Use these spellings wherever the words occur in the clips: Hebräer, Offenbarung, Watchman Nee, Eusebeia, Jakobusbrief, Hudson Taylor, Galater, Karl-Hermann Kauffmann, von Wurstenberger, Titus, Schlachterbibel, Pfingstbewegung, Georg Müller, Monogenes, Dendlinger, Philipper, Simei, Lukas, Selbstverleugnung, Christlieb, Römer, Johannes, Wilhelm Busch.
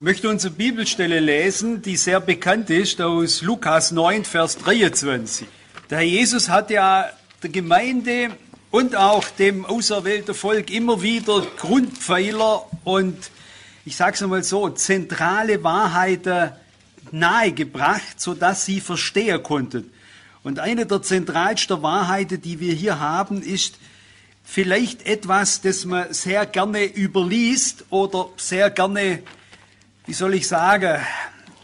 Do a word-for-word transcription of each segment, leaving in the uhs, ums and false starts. Ich möchte unsere Bibelstelle lesen, die sehr bekannt ist, aus Lukas neun, Vers dreiundzwanzig. Der Herr Jesus hat ja der Gemeinde und auch dem auserwählten Volk immer wieder Grundpfeiler und, ich sage es einmal so, zentrale Wahrheiten nahegebracht, sodass sie verstehen konnten. Und eine der zentralsten Wahrheiten, die wir hier haben, ist vielleicht etwas, das man sehr gerne überliest oder sehr gerne, wie soll ich sagen,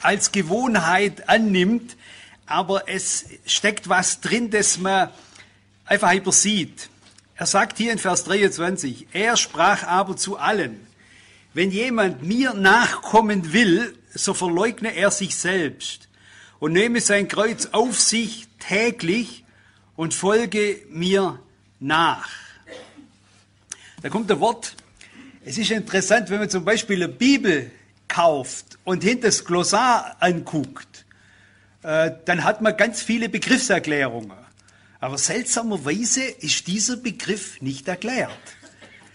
als Gewohnheit annimmt, aber es steckt was drin, das man einfach übersieht. Er sagt hier in Vers dreiundzwanzig, er sprach aber zu allen, wenn jemand mir nachkommen will, so verleugne er sich selbst und nehme sein Kreuz auf sich täglich und folge mir nach. Da kommt ein Wort. Es ist interessant, wenn man zum Beispiel eine Bibel kauft und hinter das Glossar anguckt, äh, dann hat man ganz viele Begriffserklärungen. Aber seltsamerweise ist dieser Begriff nicht erklärt.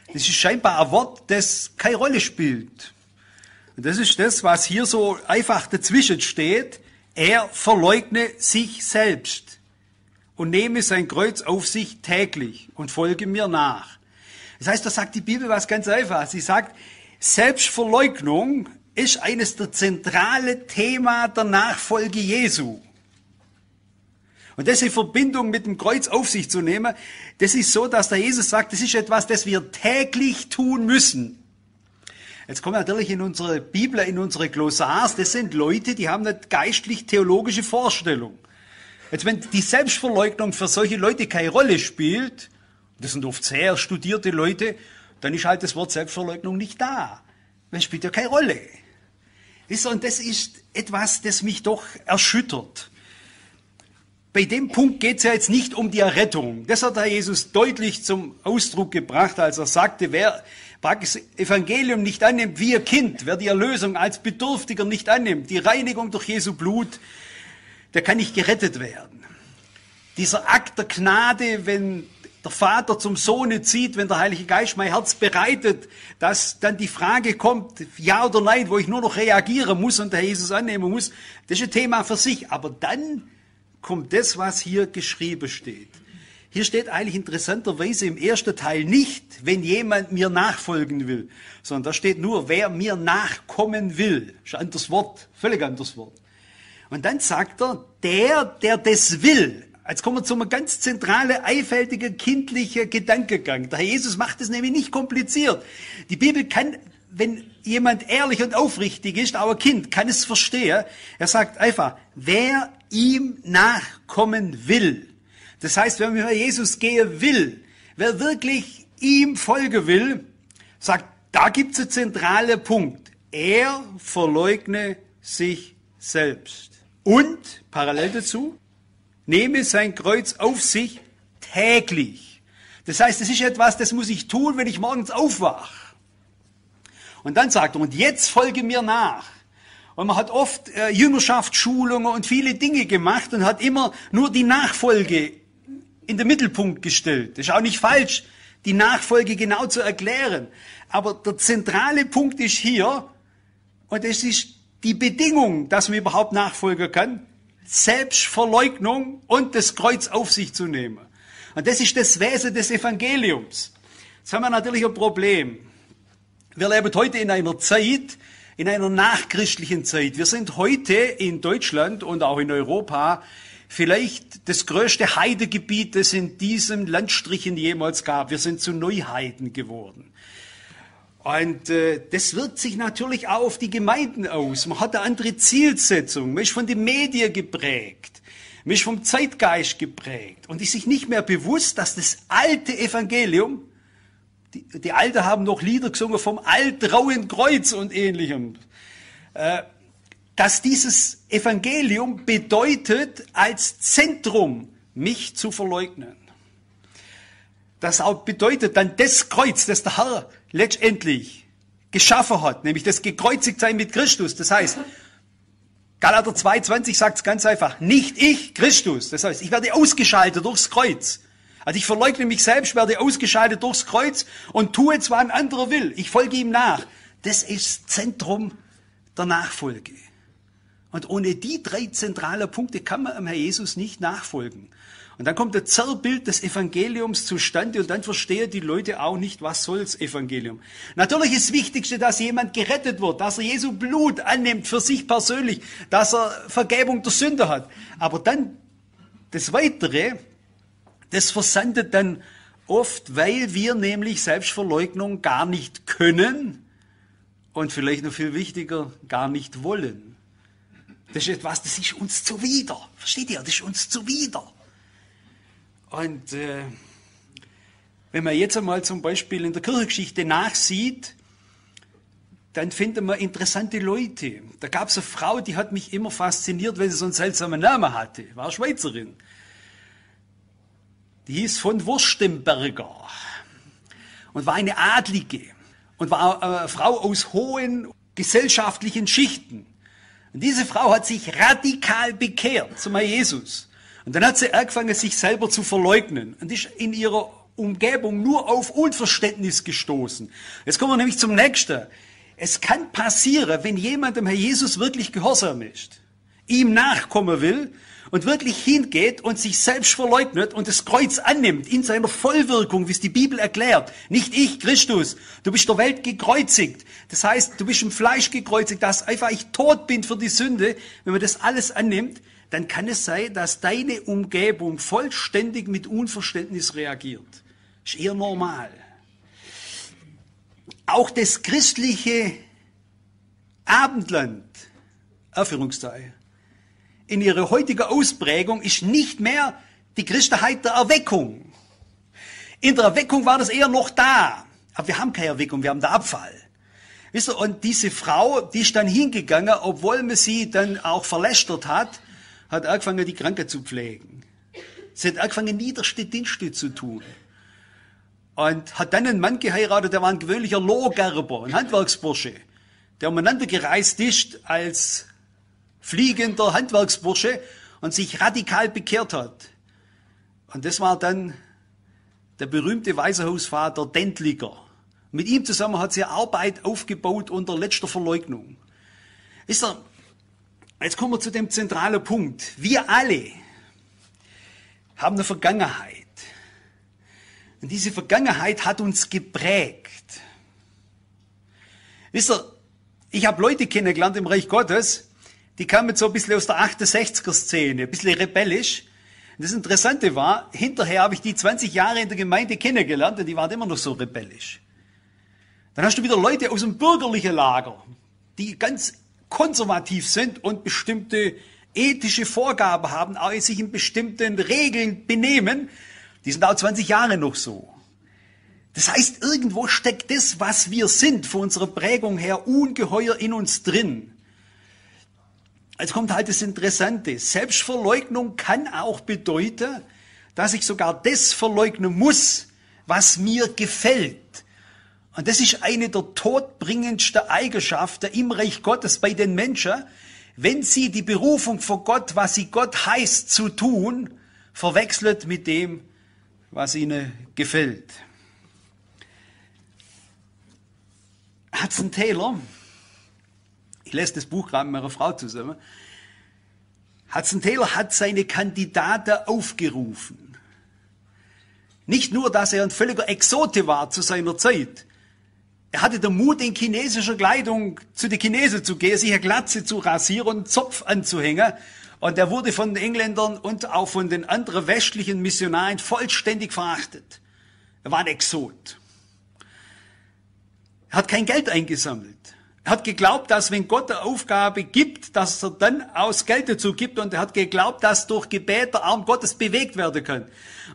Das ist scheinbar ein Wort, das keine Rolle spielt. Und das ist das, was hier so einfach dazwischen steht. Er verleugne sich selbst und nehme sein Kreuz auf sich täglich und folge mir nach. Das heißt, da sagt die Bibel was ganz einfach. Sie sagt, Selbstverleugnung ist eines der zentralen Themen der Nachfolge Jesu. Und das in Verbindung mit dem Kreuz auf sich zu nehmen, das ist so, dass der Jesus sagt, das ist etwas, das wir täglich tun müssen. Jetzt kommen natürlich in unsere Bibel, in unsere Glossars, das sind Leute, die haben eine geistlich-theologische Vorstellung. Jetzt, wenn die Selbstverleugnung für solche Leute keine Rolle spielt, das sind oft sehr studierte Leute, dann ist halt das Wort Selbstverleugnung nicht da. Das spielt ja keine Rolle. Und das ist etwas, das mich doch erschüttert. Bei dem Punkt geht es ja jetzt nicht um die Errettung. Das hat Herr Jesus deutlich zum Ausdruck gebracht, als er sagte, wer das Evangelium nicht annimmt wie ihr Kind, wer die Erlösung als Bedürftiger nicht annimmt, die Reinigung durch Jesu Blut, der kann nicht gerettet werden. Dieser Akt der Gnade, wenn der Vater zum Sohne zieht, wenn der Heilige Geist mein Herz bereitet, dass dann die Frage kommt, ja oder nein, wo ich nur noch reagieren muss und der Jesus annehmen muss, das ist ein Thema für sich. Aber dann kommt das, was hier geschrieben steht. Hier steht eigentlich interessanterweise im ersten Teil nicht, wenn jemand mir nachfolgen will, sondern da steht nur, wer mir nachkommen will. Das ist ein anderes Wort, völlig anderes Wort. Und dann sagt er, der, der das will. Jetzt kommen wir zu einem ganz zentralen, einfältigen, kindlichen Gedankengang. Der Herr Jesus macht es nämlich nicht kompliziert. Die Bibel kann, wenn jemand ehrlich und aufrichtig ist, auch ein Kind, kann es verstehen. Er sagt einfach, wer ihm nachkommen will. Das heißt, wenn man mit Jesus gehen will, wer wirklich ihm folgen will, sagt, da gibt es einen zentralen Punkt. Er verleugne sich selbst. Und, parallel dazu, nehme sein Kreuz auf sich täglich. Das heißt, das ist etwas, das muss ich tun, wenn ich morgens aufwache. Und dann sagt er, und jetzt folge mir nach. Und man hat oft äh, Jüngerschaftsschulungen und viele Dinge gemacht und hat immer nur die Nachfolge in den Mittelpunkt gestellt. Das ist auch nicht falsch, die Nachfolge genau zu erklären. Aber der zentrale Punkt ist hier, und es ist die Bedingung, dass man überhaupt nachfolgen kann, Selbstverleugnung und das Kreuz auf sich zu nehmen. Und das ist das Wesen des Evangeliums. Jetzt haben wir natürlich ein Problem. Wir leben heute in einer Zeit, in einer nachchristlichen Zeit. Wir sind heute in Deutschland und auch in Europa vielleicht das größte Heidegebiet, das in diesem Landstrichen jemals gab. Wir sind zu Neuheiden geworden. Und äh, das wirkt sich natürlich auch auf die Gemeinden aus. Man hat eine andere Zielsetzung. Man ist von den Medien geprägt. Man ist vom Zeitgeist geprägt. Und ist sich nicht mehr bewusst, dass das alte Evangelium, die, die Alten haben noch Lieder gesungen vom altrauen Kreuz und Ähnlichem, äh, dass dieses Evangelium bedeutet, als Zentrum mich zu verleugnen. Das auch bedeutet dann das Kreuz, das der Herr letztendlich geschaffen hat, nämlich das Gekreuzigtsein mit Christus. Das heißt, Galater zwei zwanzig sagt es ganz einfach, nicht ich, Christus. Das heißt, ich werde ausgeschaltet durchs Kreuz. Also ich verleugne mich selbst, werde ausgeschaltet durchs Kreuz und tue zwar ein anderer will, ich folge ihm nach. Das ist Zentrum der Nachfolge. Und ohne die drei zentralen Punkte kann man dem Herrn Jesus nicht nachfolgen. Und dann kommt das Zerrbild des Evangeliums zustande und dann verstehen die Leute auch nicht, was soll's Evangelium. Natürlich ist das Wichtigste, dass jemand gerettet wird, dass er Jesu Blut annimmt für sich persönlich, dass er Vergebung der Sünde hat. Aber dann das Weitere, das versandet dann oft, weil wir nämlich Selbstverleugnung gar nicht können und vielleicht noch viel wichtiger, gar nicht wollen. Das ist etwas, das ist uns zuwider. Versteht ihr? Das ist uns zuwider. Und äh, wenn man jetzt einmal zum Beispiel in der Kirchengeschichte nachsieht, dann findet man interessante Leute. Da gab es eine Frau, die hat mich immer fasziniert, weil sie so einen seltsamen Namen hatte. War Schweizerin. Die hieß von Wurstenberger und war eine Adlige und war eine Frau aus hohen gesellschaftlichen Schichten. Und diese Frau hat sich radikal bekehrt zum Herrn Jesus. Und dann hat sie angefangen, sich selber zu verleugnen. Und ist in ihrer Umgebung nur auf Unverständnis gestoßen. Jetzt kommen wir nämlich zum Nächsten. Es kann passieren, wenn jemand dem Herrn Jesus wirklich gehorsam ist, ihm nachkommen will und wirklich hingeht und sich selbst verleugnet und das Kreuz annimmt in seiner Vollwirkung, wie es die Bibel erklärt. Nicht ich, Christus. Du bist der Welt gekreuzigt. Das heißt, du bist im Fleisch gekreuzigt, dass einfach ich tot bin für die Sünde. Wenn man das alles annimmt, dann kann es sein, dass deine Umgebung vollständig mit Unverständnis reagiert. Ist eher normal. Auch das christliche Abendland, Anführungszeichen, in ihrer heutigen Ausprägung ist nicht mehr die Christenheit der Erweckung. In der Erweckung war das eher noch da. Aber wir haben keine Erweckung, wir haben den Abfall. Wisst ihr, und diese Frau, die ist dann hingegangen, obwohl man sie dann auch verlästert hat, hat angefangen, die Kranken zu pflegen. Sie hat angefangen, niederste Dienste zu tun. Und hat dann einen Mann geheiratet, der war ein gewöhnlicher Lohgerber, ein Handwerksbursche, der umeinander gereist ist als fliegender Handwerksbursche und sich radikal bekehrt hat. Und das war dann der berühmte Waisenhausvater Dendlinger. Mit ihm zusammen hat sie Arbeit aufgebaut unter letzter Verleugnung. Ist er, Jetzt kommen wir zu dem zentralen Punkt. Wir alle haben eine Vergangenheit. Und diese Vergangenheit hat uns geprägt. Wisst ihr, ich habe Leute kennengelernt im Reich Gottes, die kamen so ein bisschen aus der achtundsechziger-Szene, ein bisschen rebellisch. Und das Interessante war, hinterher habe ich die zwanzig Jahre in der Gemeinde kennengelernt und die waren immer noch so rebellisch. Dann hast du wieder Leute aus dem bürgerlichen Lager, die ganz konservativ sind und bestimmte ethische Vorgaben haben, auch sich in bestimmten Regeln benehmen, die sind auch zwanzig Jahre noch so. Das heißt, irgendwo steckt das, was wir sind, von unserer Prägung her, ungeheuer in uns drin. Jetzt kommt halt das Interessante. Selbstverleugnung kann auch bedeuten, dass ich sogar das verleugnen muss, was mir gefällt. Und das ist eine der todbringendsten Eigenschaften im Reich Gottes bei den Menschen, wenn sie die Berufung von Gott, was sie Gott heißt zu tun, verwechselt mit dem, was ihnen gefällt. Hudson Taylor, ich lese das Buch gerade mit meiner Frau zusammen, Hudson Taylor hat seine Kandidaten aufgerufen. Nicht nur, dass er ein völliger Exote war zu seiner Zeit, er hatte den Mut, in chinesischer Kleidung zu den Chinesen zu gehen, sich eine Glatze zu rasieren und einen Zopf anzuhängen. Und er wurde von den Engländern und auch von den anderen westlichen Missionaren vollständig verachtet. Er war ein Exot. Er hat kein Geld eingesammelt. Er hat geglaubt, dass wenn Gott eine Aufgabe gibt, dass er dann aus Geld dazu gibt. Und er hat geglaubt, dass durch Gebet der Arm Gottes bewegt werden kann.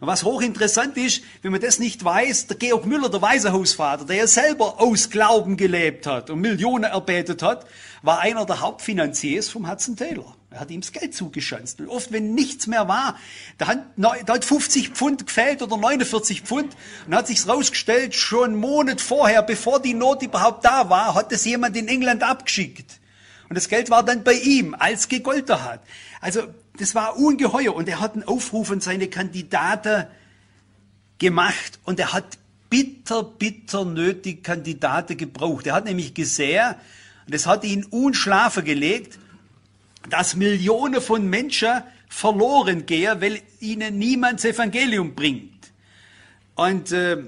Und was hochinteressant ist, wenn man das nicht weiß, der Georg Müller, der Waisenhausvater, der ja selber aus Glauben gelebt hat und Millionen erbetet hat, war einer der Hauptfinanziers vom Hudson Taylor. Er hat ihm das Geld zugeschanzt. Und oft, wenn nichts mehr war, da hat fünfzig Pfund gefehlt oder neunundvierzig Pfund und hat sich's rausgestellt, schon einen Monat vorher, bevor die Not überhaupt da war, hat das jemand in England abgeschickt. Und das Geld war dann bei ihm, als gegolten hat. Also, das war ungeheuer. Und er hat einen Aufruf an seine Kandidaten gemacht. Und er hat bitter, bitter nötig Kandidaten gebraucht. Er hat nämlich gesehen, Und es hat ihn unschlafe gelegt, dass Millionen von Menschen verloren gehen, weil ihnen niemand das Evangelium bringt. Und äh,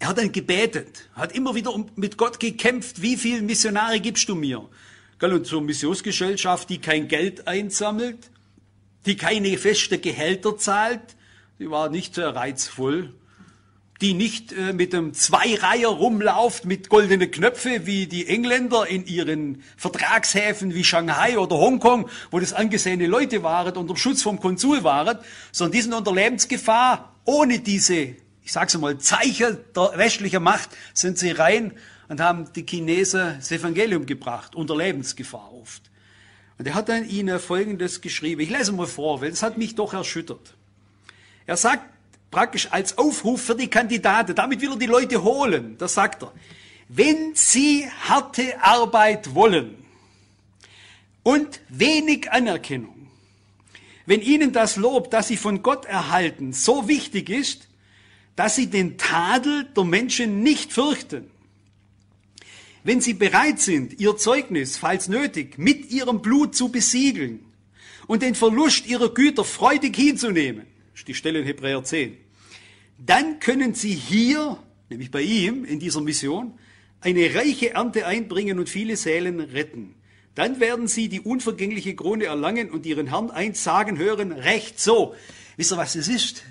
er hat dann gebetet, hat immer wieder mit Gott gekämpft, wie viel Missionare gibst du mir? Und zur Missionsgesellschaft, die kein Geld einsammelt, die keine festen Gehälter zahlt, die war nicht sehr reizvoll, die nicht äh, mit einem Zweireiher rumläuft mit goldenen Knöpfen wie die Engländer in ihren Vertragshäfen wie Shanghai oder Hongkong, wo das angesehene Leute waren, unter Schutz vom Konsul waren, sondern die sind unter Lebensgefahr. Ohne diese, ich sag's mal, Zeichen der westlichen Macht sind sie rein und haben die Chinesen das Evangelium gebracht, unter Lebensgefahr oft. Und er hat dann ihnen Folgendes geschrieben. Ich lese mal vor, weil das hat mich doch erschüttert. Er sagt praktisch als Aufruf für die Kandidaten, damit will er die Leute holen. Das sagt er. Wenn sie harte Arbeit wollen und wenig Anerkennung, wenn ihnen das Lob, das sie von Gott erhalten, so wichtig ist, dass sie den Tadel der Menschen nicht fürchten, wenn sie bereit sind, ihr Zeugnis, falls nötig, mit ihrem Blut zu besiegeln und den Verlust ihrer Güter freudig hinzunehmen, das ist die Stelle in Hebräer zehn, dann können sie hier, nämlich bei ihm, in dieser Mission, eine reiche Ernte einbringen und viele Seelen retten. Dann werden sie die unvergängliche Krone erlangen und ihren Herrn einst sagen hören, recht so. Wisst ihr, was das ist?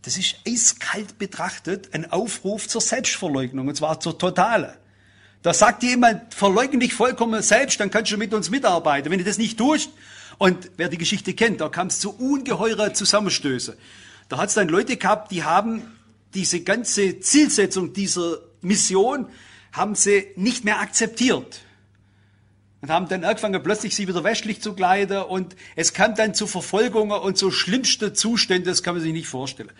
Das ist eiskalt betrachtet ein Aufruf zur Selbstverleugnung, und zwar zur totalen. Da sagt jemand, verleugne dich vollkommen selbst, dann kannst du mit uns mitarbeiten. Wenn du das nicht tust, und wer die Geschichte kennt, da kam es zu ungeheurer Zusammenstöße. Da hat es dann Leute gehabt, die haben diese ganze Zielsetzung dieser Mission, haben sie nicht mehr akzeptiert. Und haben dann angefangen, plötzlich sie wieder westlich zu kleiden, und es kam dann zu Verfolgungen und zu schlimmsten Zuständen, das kann man sich nicht vorstellen.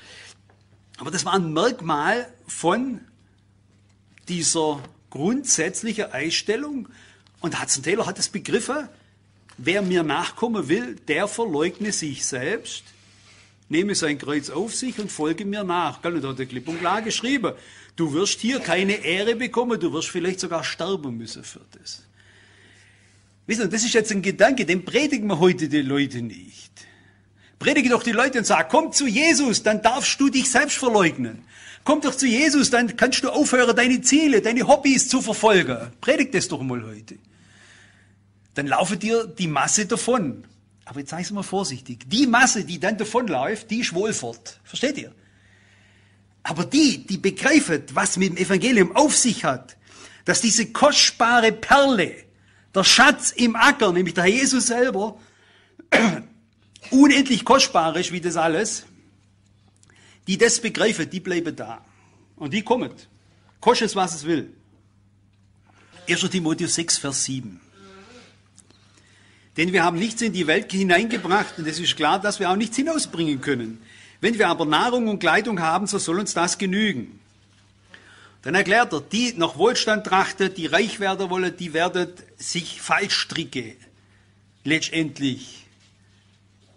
Aber das war ein Merkmal von dieser grundsätzliche Einstellung, und Hudson Taylor hat es begriffen, wer mir nachkommen will, der verleugne sich selbst, nehme sein Kreuz auf sich und folge mir nach. Und da hat er klipp und klar geschrieben, du wirst hier keine Ehre bekommen, du wirst vielleicht sogar sterben müssen für das. Wisst ihr, das ist jetzt ein Gedanke, den predigen wir heute die Leute nicht. Predige doch die Leute und sag, komm zu Jesus, dann darfst du dich selbst verleugnen. Komm doch zu Jesus, dann kannst du aufhören, deine Ziele, deine Hobbys zu verfolgen. Predigt das doch mal heute. Dann laufe dir die Masse davon. Aber jetzt sage ich es mal vorsichtig. Die Masse, die dann davonläuft, die ist Wohlfahrt. Versteht ihr? Aber die, die begreifen, was mit dem Evangelium auf sich hat, dass diese kostbare Perle, der Schatz im Acker, nämlich der Herr Jesus selber, unendlich kostbar ist wie das alles, die das begreifen, die bleiben da. Und die kommen. Kostet es, was es will. erster Timotheus sechs, Vers sieben. Denn wir haben nichts in die Welt hineingebracht, und es ist klar, dass wir auch nichts hinausbringen können. Wenn wir aber Nahrung und Kleidung haben, so soll uns das genügen. Dann erklärt er, die nach Wohlstand trachtet, die reich werden wollen, die werden sich Fallstricke letztendlich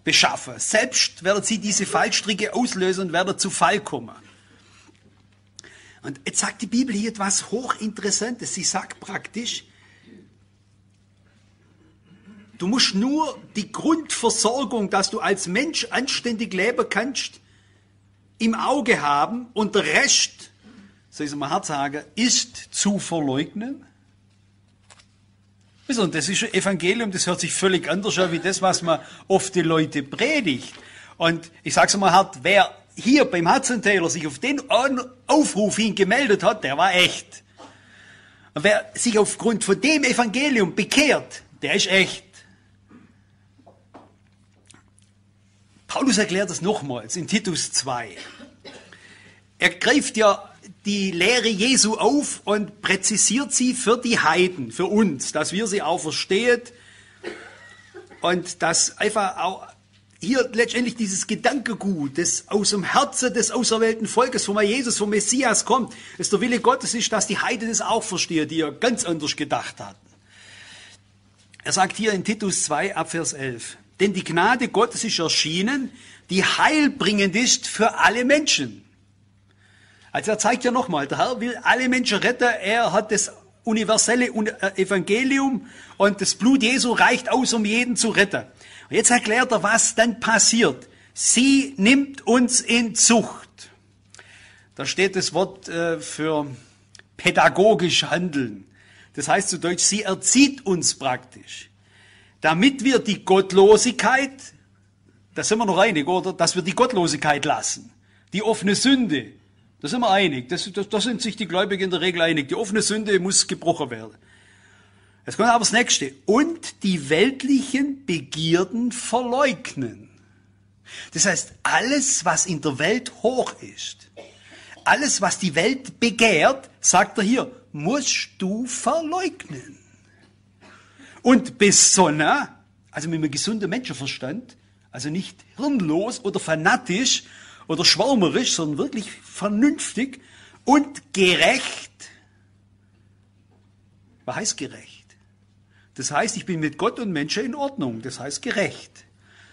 beschaffen. Selbst werden sie diese Fallstricke auslösen und werden zu Fall kommen. Und jetzt sagt die Bibel hier etwas Hochinteressantes. Sie sagt praktisch, du musst nur die Grundversorgung, dass du als Mensch anständig leben kannst, im Auge haben, und der Rest, soll ich es mal hart sagen, ist zu verleugnen. Und das ist ein Evangelium, das hört sich völlig anders an, wie das, was man oft die Leute predigt. Und ich sag's mal hart, wer hier beim Hudson Taylor sich auf den Aufruf hin gemeldet hat, der war echt. Und wer sich aufgrund von dem Evangelium bekehrt, der ist echt. Paulus erklärt das nochmals in Titus zwei. Er greift ja die Lehre Jesu auf und präzisiert sie für die Heiden, für uns, dass wir sie auch verstehen und dass einfach auch hier letztendlich dieses Gedankengut, das aus dem Herzen des auserwählten Volkes, von Jesus, vom Messias kommt, dass der Wille Gottes ist, dass die Heiden das auch verstehen, die ja ganz anders gedacht hatten. Er sagt hier in Titus zwei, Abvers elf, denn die Gnade Gottes ist erschienen, die heilbringend ist für alle Menschen. Also er zeigt ja nochmal, der Herr will alle Menschen retten, er hat das universelle Evangelium und das Blut Jesu reicht aus, um jeden zu retten. Und jetzt erklärt er, was dann passiert. Sie nimmt uns in Zucht. Da steht das Wort äh, für pädagogisch handeln. Das heißt zu Deutsch, sie erzieht uns praktisch. Damit wir die Gottlosigkeit, da sind wir noch einig, oder? Dass wir die Gottlosigkeit lassen. Die offene Sünde, da sind wir einig. Das, das, da sind sich die Gläubigen in der Regel einig. Die offene Sünde muss gebrochen werden. Jetzt kommt aber das Nächste. Und die weltlichen Begierden verleugnen. Das heißt, alles, was in der Welt hoch ist, alles, was die Welt begehrt, sagt er hier, musst du verleugnen. Und besonnen, also mit einem gesunden Menschenverstand, also nicht hirnlos oder fanatisch oder schwärmerisch, sondern wirklich vernünftig und gerecht. Was heißt gerecht? Das heißt, ich bin mit Gott und Menschen in Ordnung. Das heißt gerecht.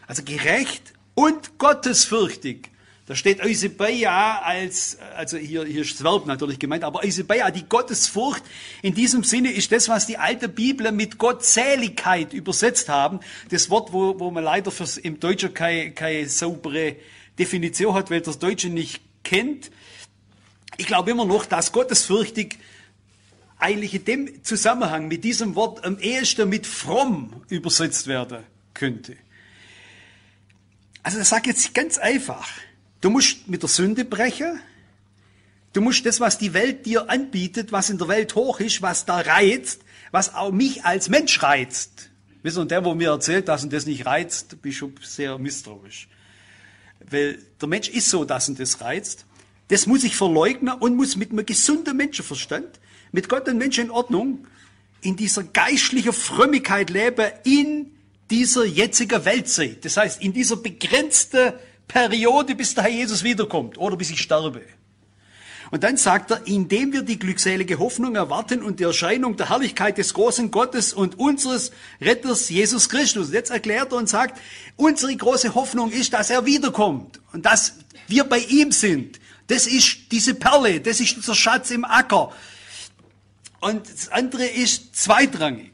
Also gerecht und gottesfürchtig. Da steht Eusebeia als, also hier, hier ist das Verb natürlich gemeint, aber Eusebeia, die Gottesfurcht, in diesem Sinne ist das, was die alte Bibel mit Gottseligkeit übersetzt haben. Das Wort, wo, wo man leider fürs, im Deutschen keine, keine saubere Definition hat, weil das Deutsche nicht kennt. Ich glaube immer noch, dass gottesfürchtig eigentlich in dem Zusammenhang mit diesem Wort am ehesten mit fromm übersetzt werden könnte. Also das sage ich jetzt ganz einfach. Du musst mit der Sünde brechen. Du musst das, was die Welt dir anbietet, was in der Welt hoch ist, was da reizt, was auch mich als Mensch reizt. Wisst ihr, und der, wo mir erzählt, dass ihn das nicht reizt, bin ich schon sehr misstrauisch. Weil der Mensch ist so, dass ihn das reizt. Das muss ich verleugnen und muss mit einem gesunden Menschenverstand, mit Gott und Menschen in Ordnung, in dieser geistlichen Frömmigkeit leben, in dieser jetzigen Weltzeit. Das heißt, in dieser begrenzten Periode, bis der Herr Jesus wiederkommt oder bis ich sterbe. Und dann sagt er, indem wir die glückselige Hoffnung erwarten und die Erscheinung der Herrlichkeit des großen Gottes und unseres Retters Jesus Christus. Jetzt erklärt er und sagt, unsere große Hoffnung ist, dass er wiederkommt und dass wir bei ihm sind. Das ist diese Perle, das ist unser Schatz im Acker. Und das andere ist zweitrangig.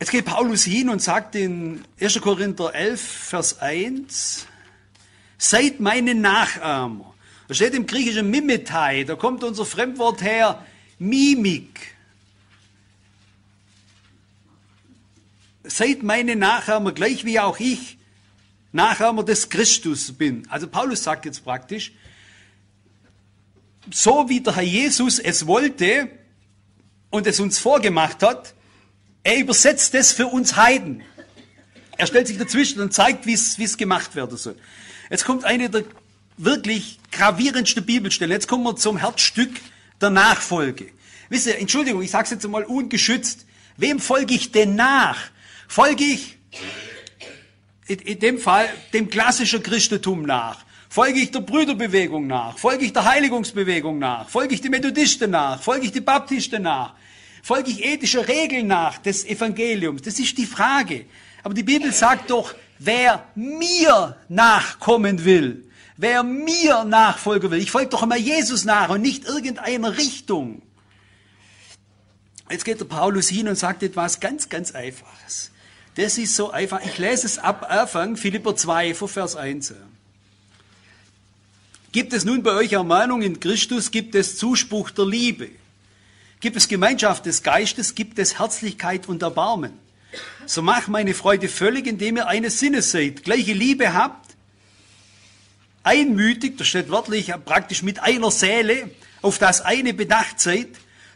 Jetzt geht Paulus hin und sagt in erster Korinther elf, Vers eins, seid meine Nachahmer. Da steht im Griechischen Mimetai, da kommt unser Fremdwort her, Mimik. Seid meine Nachahmer, gleich wie auch ich Nachahmer des Christus bin. Also Paulus sagt jetzt praktisch, so wie der Herr Jesus es wollte und es uns vorgemacht hat, er übersetzt das für uns Heiden. Er stellt sich dazwischen und zeigt, wie es gemacht werden soll. Jetzt kommt eine der wirklich gravierendsten Bibelstellen. Jetzt kommen wir zum Herzstück der Nachfolge. Wisst ihr, Entschuldigung, ich sage es jetzt mal ungeschützt. Wem folge ich denn nach? Folge ich in, in dem Fall dem klassischen Christentum nach? Folge ich der Brüderbewegung nach? Folge ich der Heiligungsbewegung nach? Folge ich den Methodisten nach? Folge ich den Baptisten nach? Folge ich ethischer Regeln nach des Evangeliums? Das ist die Frage. Aber die Bibel sagt doch, wer mir nachkommen will, wer mir nachfolgen will, ich folge doch immer Jesus nach und nicht irgendeiner Richtung. Jetzt geht der Paulus hin und sagt etwas ganz, ganz Einfaches. Das ist so einfach. Ich lese es ab Anfang, Philipper zwei, Vers eins. Gibt es nun bei euch Ermahnung in Christus, gibt es Zuspruch der Liebe. Gibt es Gemeinschaft des Geistes, gibt es Herzlichkeit und Erbarmen. So macht meine Freude völlig, indem ihr eines Sinnes seid, gleiche Liebe habt, einmütig, das steht wörtlich praktisch mit einer Seele, auf das eine bedacht seid,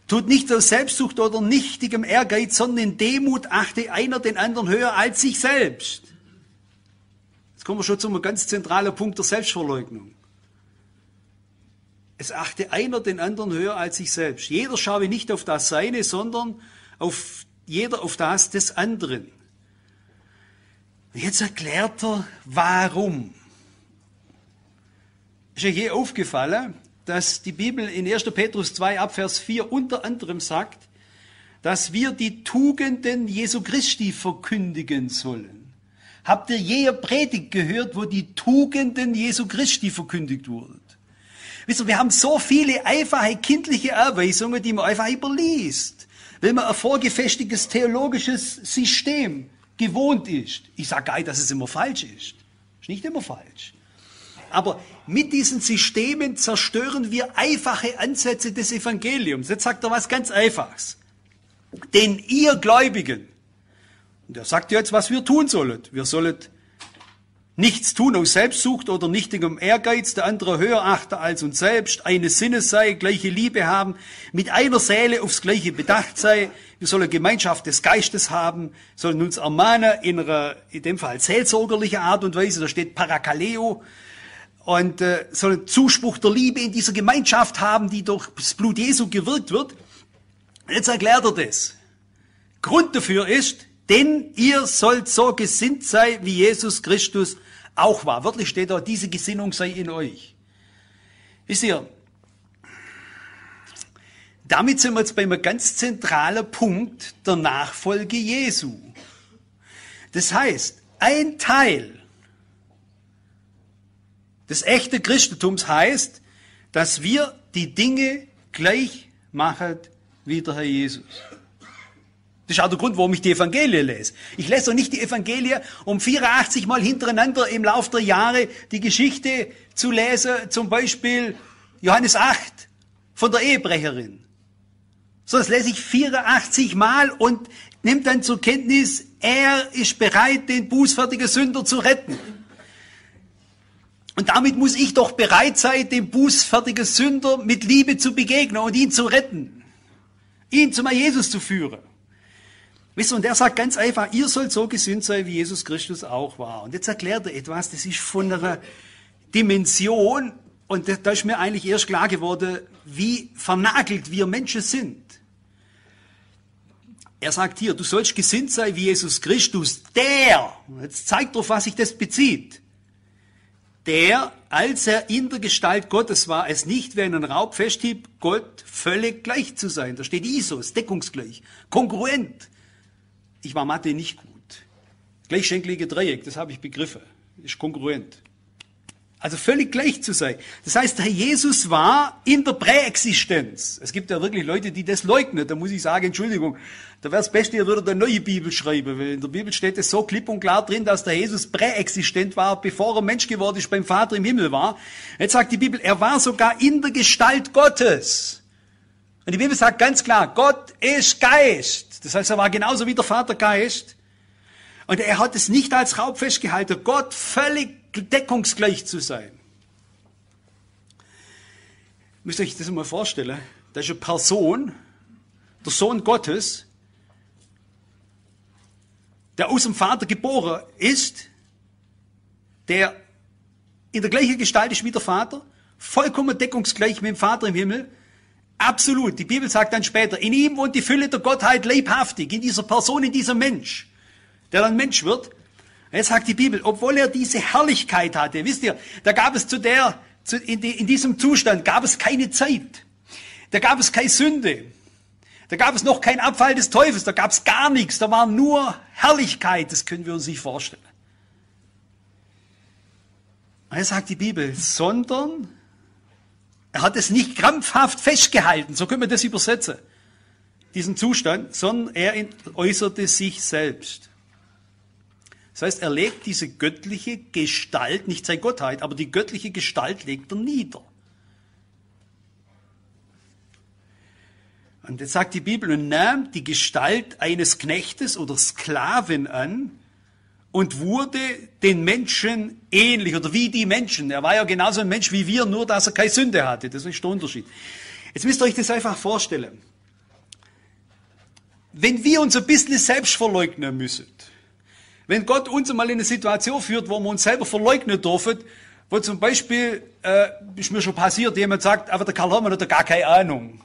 tut nicht aus Selbstsucht oder nichtigem Ehrgeiz, sondern in Demut achte einer den anderen höher als sich selbst. Jetzt kommen wir schon zu einem ganz zentralen Punkt der Selbstverleugnung. Es achte einer den anderen höher als sich selbst. Jeder schaue nicht auf das Seine, sondern auf jeder auf das des anderen. Und jetzt erklärt er, warum. Ist euch je aufgefallen, dass die Bibel in erster Petrus zwei, Abvers vier unter anderem sagt, dass wir die Tugenden Jesu Christi verkündigen sollen. Habt ihr je eine Predigt gehört, wo die Tugenden Jesu Christi verkündigt wurden? Wisst ihr, wir haben so viele einfache kindliche Erweisungen, die man einfach überliest, wenn man ein vorgefestigtes theologisches System gewohnt ist. Ich sage gar nicht, dass es immer falsch ist. Ist nicht immer falsch. Aber mit diesen Systemen zerstören wir einfache Ansätze des Evangeliums. Jetzt sagt er was ganz Einfaches. Denn ihr Gläubigen, und er sagt jetzt, was wir tun sollen. Wir sollen nichts tun aus Selbstsucht oder nichtigem Ehrgeiz, der andere höher achte als uns selbst, eines Sinnes sei, gleiche Liebe haben, mit einer Seele aufs Gleiche bedacht sei. Wir sollen Gemeinschaft des Geistes haben, sollen uns ermahnen in einer, in dem Fall seelsorgerlicher Art und Weise, da steht Parakaleo, und äh, sollen Zuspruch der Liebe in dieser Gemeinschaft haben, die durch das Blut Jesu gewirkt wird. Jetzt erklärt er das. Grund dafür ist, denn ihr sollt so gesinnt sein, wie Jesus Christus auch war. Wörtlich steht da, diese Gesinnung sei in euch. Wisst ihr, damit sind wir jetzt bei einem ganz zentralen Punkt der Nachfolge Jesu. Das heißt, ein Teil des echten Christentums heißt, dass wir die Dinge gleich machen wie der Herr Jesus. Das ist auch der Grund, warum ich die Evangelien lese. Ich lese doch nicht die Evangelien, um vierundachtzig Mal hintereinander im Laufe der Jahre die Geschichte zu lesen, zum Beispiel Johannes acht von der Ehebrecherin. So, das lese ich vierundachtzig Mal und nehme dann zur Kenntnis, er ist bereit, den bußfertigen Sünder zu retten. Und damit muss ich doch bereit sein, dem bußfertigen Sünder mit Liebe zu begegnen und ihn zu retten, ihn zum Jesus zu führen. Wisst ihr, und er sagt ganz einfach, ihr sollt so gesinnt sein, wie Jesus Christus auch war. Und jetzt erklärt er etwas, das ist von einer Dimension, und da ist mir eigentlich erst klar geworden, wie vernagelt wir Menschen sind. Er sagt hier, du sollst gesinnt sein, wie Jesus Christus, der, jetzt zeigt drauf, was sich das bezieht, der, als er in der Gestalt Gottes war, es nicht wie einen Raub festhieb, Gott völlig gleich zu sein. Da steht Isos, deckungsgleich, kongruent. Ich war Mathe nicht gut. Gleichschenklige Dreieck, das habe ich begriffen. Ist kongruent. Also völlig gleich zu sein. Das heißt, Herr Jesus war in der Präexistenz. Es gibt ja wirklich Leute, die das leugnen. Da muss ich sagen, Entschuldigung, da wäre das Beste, ihr würdet eine neue Bibel schreiben. Weil in der Bibel steht es so klipp und klar drin, dass der Jesus präexistent war, bevor er Mensch geworden ist, beim Vater im Himmel war. Jetzt sagt die Bibel, er war sogar in der Gestalt Gottes. Und die Bibel sagt ganz klar, Gott ist Geist. Das heißt, er war genauso wie der Vater Geist. Und er hat es nicht als Raub festgehalten, Gott völlig deckungsgleich zu sein. Müsst ihr euch das mal vorstellen. Da ist eine Person, der Sohn Gottes, der aus dem Vater geboren ist, der in der gleichen Gestalt ist wie der Vater, vollkommen deckungsgleich mit dem Vater im Himmel. Absolut. Die Bibel sagt dann später, in ihm wohnt die Fülle der Gottheit leibhaftig, in dieser Person, in diesem Mensch, der dann Mensch wird. Jetzt sagt die Bibel, obwohl er diese Herrlichkeit hatte, wisst ihr, da gab es zu der, zu, in, die, in diesem Zustand gab es keine Zeit, da gab es keine Sünde, da gab es noch keinen Abfall des Teufels, da gab es gar nichts, da war nur Herrlichkeit, das können wir uns nicht vorstellen. Und jetzt sagt die Bibel, sondern er hat es nicht krampfhaft festgehalten, so können wir das übersetzen, diesen Zustand, sondern er äußerte sich selbst. Das heißt, er legt diese göttliche Gestalt, nicht seine Gottheit, aber die göttliche Gestalt legt er nieder. Und jetzt sagt die Bibel, und nahm die Gestalt eines Knechtes oder Sklaven an und wurde den Menschen ähnlich, oder wie die Menschen. Er war ja genauso ein Mensch wie wir, nur dass er keine Sünde hatte. Das ist der Unterschied. Jetzt müsst ihr euch das einfach vorstellen. Wenn wir uns ein bisschen selbst verleugnen müssen, wenn Gott uns mal in eine Situation führt, wo wir uns selber verleugnen dürfen, wo zum Beispiel, äh, ist mir schon passiert, jemand sagt, aber der Karl Hermann hat gar keine Ahnung.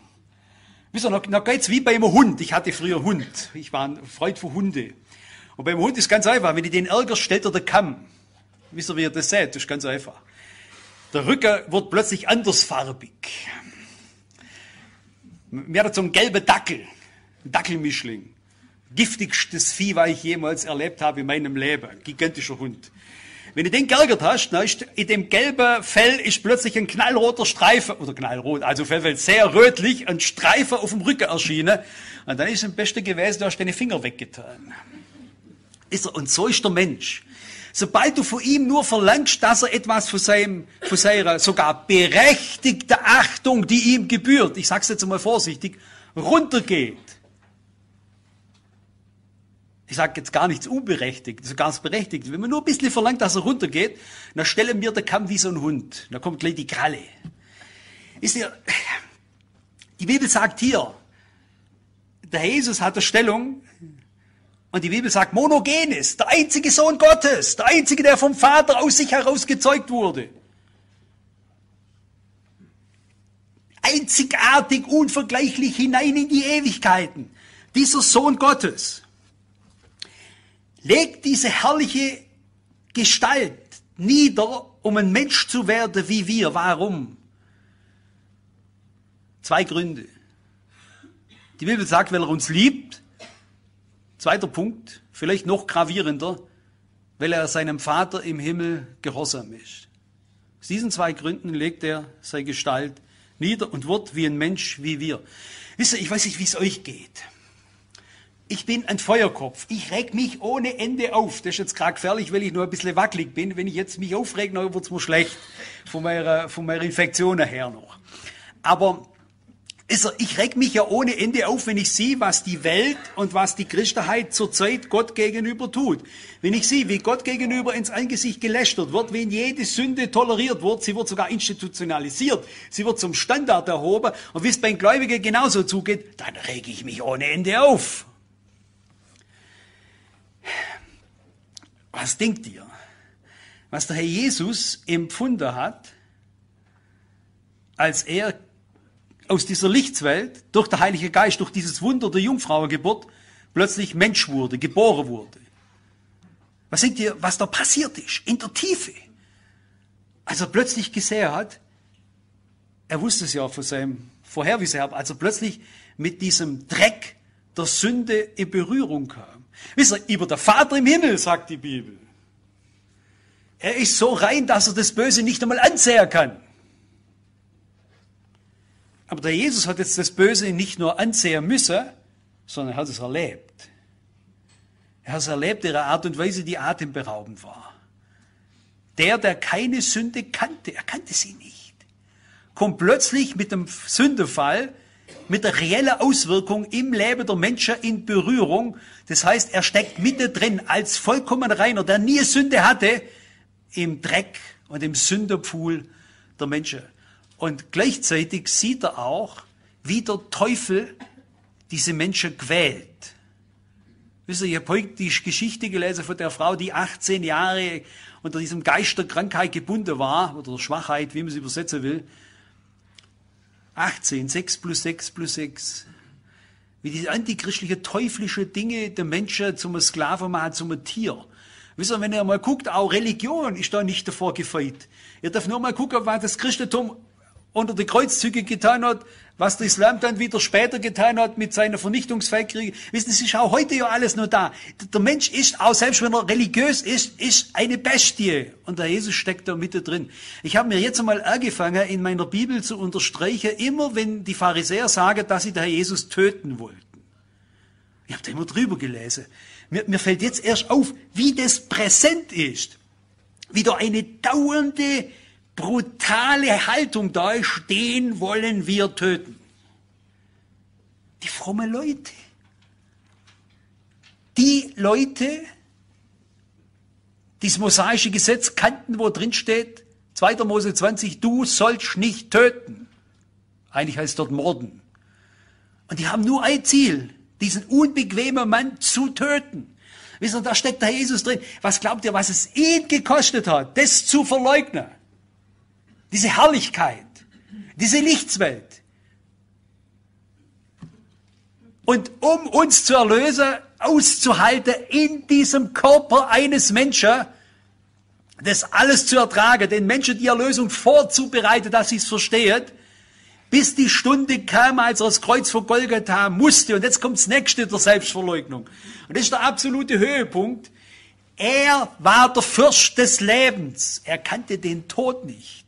Wisst ihr, da geht's wie bei einem Hund. Ich hatte früher einen Hund. Ich war ein Freund von Hunden. Und beim Hund ist ganz einfach, wenn ihr den ärgerst, stellt er den Kamm. Wisst ihr, wie ihr das seht? Das ist ganz einfach. Der Rücken wird plötzlich andersfarbig. Mir hat so einen gelben Dackel, ein Dackelmischling. Giftigstes Vieh, was ich jemals erlebt habe in meinem Leben. Gigantischer Hund. Wenn du den geärgert hast, ne, ist, in dem gelben Fell ist plötzlich ein knallroter Streifen, oder knallrot, also Fell sehr rötlich, ein Streifen auf dem Rücken erschienen. Und dann ist es am besten gewesen, du hast deine Finger weggetan. Ist er, und so ist der Mensch. Sobald du von ihm nur verlangst, dass er etwas von seinem, von seiner sogar berechtigten Achtung, die ihm gebührt, ich sag's jetzt mal vorsichtig, runtergeht. Ich sage jetzt gar nichts unberechtigt, sogar das Berechtigte. Wenn man nur ein bisschen verlangt, dass er runtergeht, dann stelle mir der Kamm wie so ein Hund. Dann kommt gleich die Kralle. Ist ja, die Bibel sagt hier, der Jesus hat eine Stellung, und die Bibel sagt Monogenes, der einzige Sohn Gottes, der einzige, der vom Vater aus sich heraus gezeugt wurde. Einzigartig, unvergleichlich hinein in die Ewigkeiten. Dieser Sohn Gottes legt diese herrliche Gestalt nieder, um ein Mensch zu werden wie wir. Warum? Zwei Gründe. Die Bibel sagt, weil er uns liebt. Zweiter Punkt, vielleicht noch gravierender, weil er seinem Vater im Himmel gehorsam ist. Aus diesen zwei Gründen legt er seine Gestalt nieder und wird wie ein Mensch wie wir. Wisst ihr, ich weiß nicht, wie es euch geht. Ich bin ein Feuerkopf. Ich reg mich ohne Ende auf. Das ist jetzt gerade gefährlich, weil ich nur ein bisschen wackelig bin. Wenn ich jetzt mich aufreg, dann wird es mir schlecht. Von meiner, von meiner Infektion her noch. Aber ist, ich reg mich ja ohne Ende auf, wenn ich sehe, was die Welt und was die Christenheit zurzeit Gott gegenüber tut. Wenn ich sehe, wie Gott gegenüber ins Angesicht gelästert wird, wenn jede Sünde toleriert wird, sie wird sogar institutionalisiert, sie wird zum Standard erhoben. Und wie es bei den Gläubigen genauso zugeht, dann reg ich mich ohne Ende auf. Was denkt ihr, was der Herr Jesus empfunden hat, als er aus dieser Lichtwelt durch den Heiligen Geist, durch dieses Wunder der Jungfrauengeburt plötzlich Mensch wurde, geboren wurde? Was denkt ihr, was da passiert ist in der Tiefe? Als er plötzlich gesehen hat, er wusste es ja von seinem Vorherwissen, als er plötzlich mit diesem Dreck der Sünde in Berührung kam. Wisst ihr, über der Vater im Himmel, sagt die Bibel. Er ist so rein, dass er das Böse nicht einmal ansehen kann. Aber der Jesus hat jetzt das Böse nicht nur ansehen müssen, sondern hat es erlebt. Er hat es erlebt in einer Art und Weise, die atemberaubend war. Der, der keine Sünde kannte, er kannte sie nicht, kommt plötzlich mit dem Sündenfall, mit der reellen Auswirkung im Leben der Menschen in Berührung. Das heißt, er steckt mittendrin als vollkommen Reiner, der nie Sünde hatte, im Dreck und im Sünderpfuhl der Menschen. Und gleichzeitig sieht er auch, wie der Teufel diese Menschen quält. Wisst ihr, ich habe heute die Geschichte gelesen von der Frau, die achtzehn Jahre unter diesem Geist der Krankheit gebunden war, oder der Schwachheit, wie man es übersetzen will. achtzehn, sechs plus sechs plus sechs. Wie diese antichristliche, teuflische Dinge der Menschen zum Sklaven machen, zum Tier. Wisst ihr, wenn ihr mal guckt, auch Religion ist da nicht davor gefeit. Ihr dürft nur mal gucken, was das Christentum unter den Kreuzzügen getan hat, was der Islam dann wieder später getan hat mit seiner Vernichtungsfeldkriege. Wisst ihr, es ist auch heute ja alles nur da. Der Mensch ist, auch selbst wenn er religiös ist, ist eine Bestie. Und der Jesus steckt da Mitte drin. Ich habe mir jetzt einmal angefangen, in meiner Bibel zu unterstreichen, immer wenn die Pharisäer sagen, dass sie den Herr Jesus töten wollten. Ich habe da immer drüber gelesen. Mir, mir fällt jetzt erst auf, wie das präsent ist. Wie da eine dauernde, brutale Haltung da ist, den wollen wir töten. Die frommen Leute. Die Leute, die das mosaische Gesetz kannten, wo drin steht, zweiter Mose zwanzig, du sollst nicht töten. Eigentlich heißt es dort morden. Und die haben nur ein Ziel, diesen unbequemen Mann zu töten. Wisst ihr, da steckt der Jesus drin. Was glaubt ihr, was es ihn gekostet hat, das zu verleugnen? Diese Herrlichkeit, diese Lichtwelt. Und um uns zu erlösen, auszuhalten in diesem Körper eines Menschen, das alles zu ertragen, den Menschen die Erlösung vorzubereiten, dass sie es verstehen, bis die Stunde kam, als er das Kreuz von Golgatha musste. Und jetzt kommt das Nächste der Selbstverleugnung. Und das ist der absolute Höhepunkt. Er war der Fürst des Lebens. Er kannte den Tod nicht.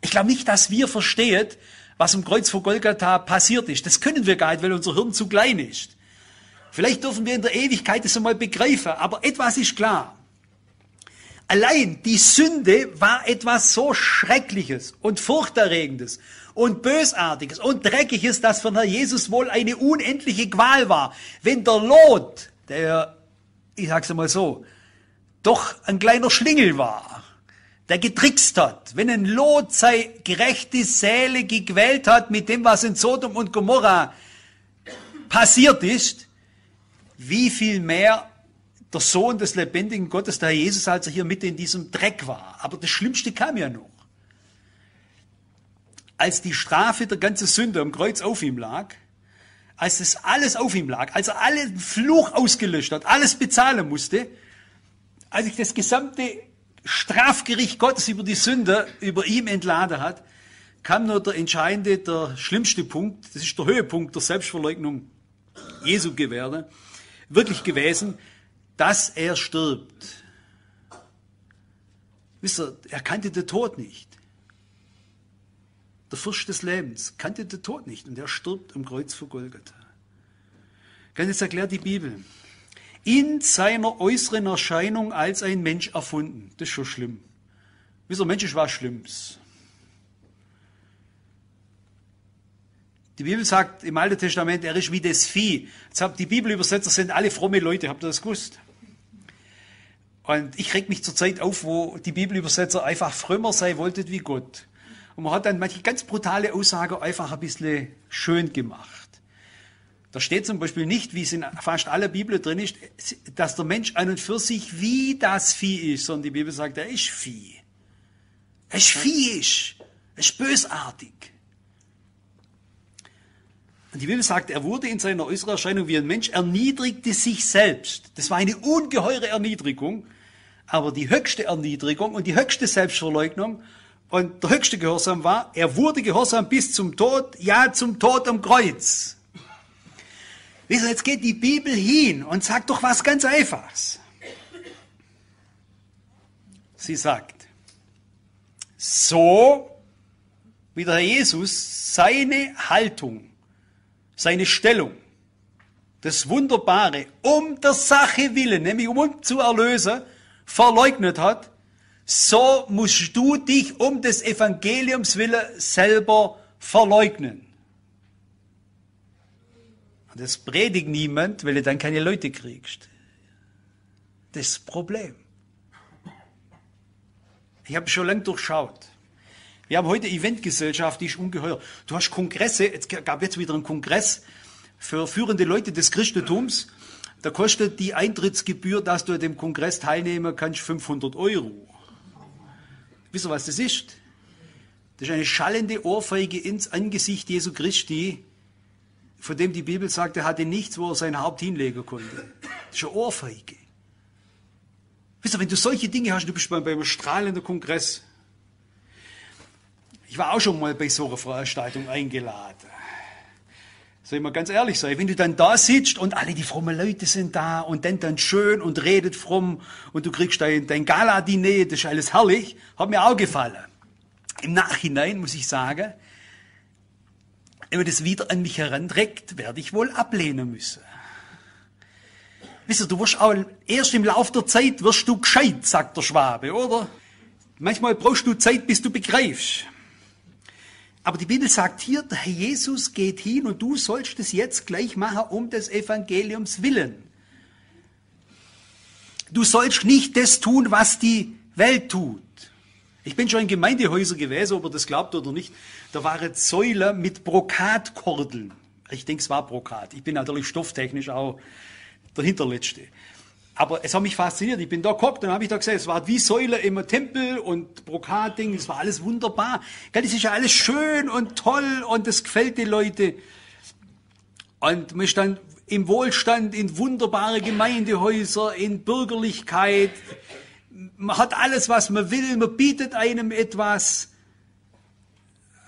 Ich glaube nicht, dass wir verstehen, was am Kreuz von Golgatha passiert ist. Das können wir gar nicht, weil unser Hirn zu klein ist. Vielleicht dürfen wir in der Ewigkeit das einmal begreifen, aber etwas ist klar. Allein die Sünde war etwas so Schreckliches und Furchterregendes und Bösartiges und Dreckiges, dass für Herr Jesus wohl eine unendliche Qual war. Wenn der Lot, der, ich sag's einmal so, doch ein kleiner Schlingel war, der getrickst hat, wenn ein Lot seine gerechte Seele gequält hat mit dem, was in Sodom und Gomorra passiert ist, wie viel mehr der Sohn des lebendigen Gottes, der Herr Jesus, als er hier mitten in diesem Dreck war. Aber das Schlimmste kam ja noch. Als die Strafe der ganzen Sünde am Kreuz auf ihm lag, als das alles auf ihm lag, als er allen Fluch ausgelöscht hat, alles bezahlen musste, als sich das gesamte Strafgericht Gottes über die Sünde über ihm entladen hat, kam nur der entscheidende, der schlimmste Punkt, das ist der Höhepunkt der Selbstverleugnung Jesu geworden, wirklich gewesen, dass er stirbt. Wisst ihr, er kannte den Tod nicht. Der Fürst des Lebens kannte den Tod nicht und er stirbt am Kreuz von Golgatha. Ganz erklärt die Bibel. In seiner äußeren Erscheinung als ein Mensch erfunden. Das ist schon schlimm. Wisst ihr, Mensch ist was Schlimmes. Die Bibel sagt im Alten Testament, er ist wie das Vieh. Jetzt haben die Bibelübersetzer sind alle fromme Leute, habt ihr das gewusst? Und ich reg mich zur Zeit auf, wo die Bibelübersetzer einfach frömmer sein wollten wie Gott. Und man hat dann manche ganz brutale Aussagen einfach ein bisschen schön gemacht. Da steht zum Beispiel nicht, wie es in fast aller Bibel drin ist, dass der Mensch an und für sich wie das Vieh ist, sondern die Bibel sagt, er ist Vieh. Er ist viehisch. Er ist bösartig. Und die Bibel sagt, er wurde in seiner äußeren Erscheinung wie ein Mensch, erniedrigte sich selbst. Das war eine ungeheure Erniedrigung, aber die höchste Erniedrigung und die höchste Selbstverleugnung und der höchste Gehorsam war, er wurde gehorsam bis zum Tod, ja zum Tod am Kreuz. Wisst ihr, jetzt geht die Bibel hin und sagt doch was ganz Einfaches. Sie sagt, so wie der Herr Jesus seine Haltung, seine Stellung, das Wunderbare, um der Sache willen, nämlich um uns zu erlösen, verleugnet hat, so musst du dich um des Evangeliums willen selber verleugnen. Und das predigt niemand, weil du dann keine Leute kriegst. Das ist das Problem. Ich habe schon lange durchschaut. Wir haben heute Eventgesellschaft, die ist ungeheuer. Du hast Kongresse, es gab jetzt wieder einen Kongress für führende Leute des Christentums. Da kostet die Eintrittsgebühr, dass du an dem Kongress teilnehmen kannst, fünfhundert Euro. Wisst ihr, was das ist? Das ist eine schallende Ohrfeige ins Angesicht Jesu Christi, von dem die Bibel sagt, er hatte nichts, wo er sein Haupt hinlegen konnte. Das ist eine Ohrfeige. Wisst ihr, wenn du solche Dinge hast, du bist bei einem strahlenden Kongress. Ich war auch schon mal bei so einer Veranstaltung eingeladen. Soll ich mal ganz ehrlich sein, wenn du dann da sitzt und alle die frommen Leute sind da und dann dann schön und redet fromm und du kriegst dein, dein Gala-Diner, das ist alles herrlich, hat mir auch gefallen. Im Nachhinein muss ich sagen, wenn man das wieder an mich heranträgt, werde ich wohl ablehnen müssen. Wisst ihr, du wirst auch erst im Laufe der Zeit wirst du gescheit, sagt der Schwabe, oder? Manchmal brauchst du Zeit, bis du begreifst. Aber die Bibel sagt hier, der Herr Jesus geht hin und du sollst es jetzt gleich machen, um des Evangeliums willen. Du sollst nicht das tun, was die Welt tut. Ich bin schon in Gemeindehäusern gewesen, ob ihr das glaubt oder nicht. Da waren Säulen mit Brokatkordeln. Ich denke, es war Brokat. Ich bin natürlich stofftechnisch auch der Hinterletzte. Aber es hat mich fasziniert. Ich bin da geguckt und habe ich da gesehen, es war wie Säule im Tempel und Brokatding, es war alles wunderbar. Gell, das ist ja alles schön und toll und das gefällt den Leuten. Und man ist dann im Wohlstand, in wunderbare Gemeindehäuser, in Bürgerlichkeit. Man hat alles, was man will, man bietet einem etwas.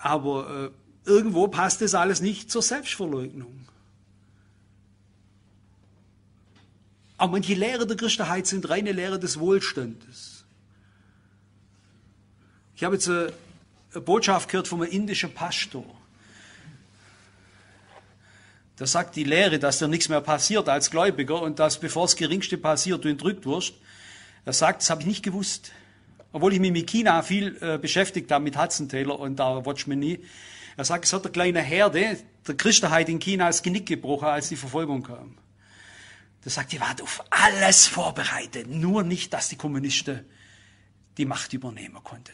Aber äh, irgendwo passt das alles nicht zur Selbstverleugnung. Aber manche Lehre der Christenheit sind reine Lehre des Wohlstandes. Ich habe jetzt eine Botschaft gehört von einem indischen Pastor. Da sagt die Lehre, dass dir nichts mehr passiert als Gläubiger und dass, bevor das Geringste passiert, du entrückt wirst. Er sagt, das habe ich nicht gewusst. Obwohl ich mich mit China viel äh, beschäftigt habe, mit Hudson Taylor und da Watchman Nee. Er sagt, es hat der kleine Herde der Christenheit in China das Genick gebrochen, als die Verfolgung kam. Da sagt, die waren auf alles vorbereitet, nur nicht, dass die Kommunisten die Macht übernehmen konnten.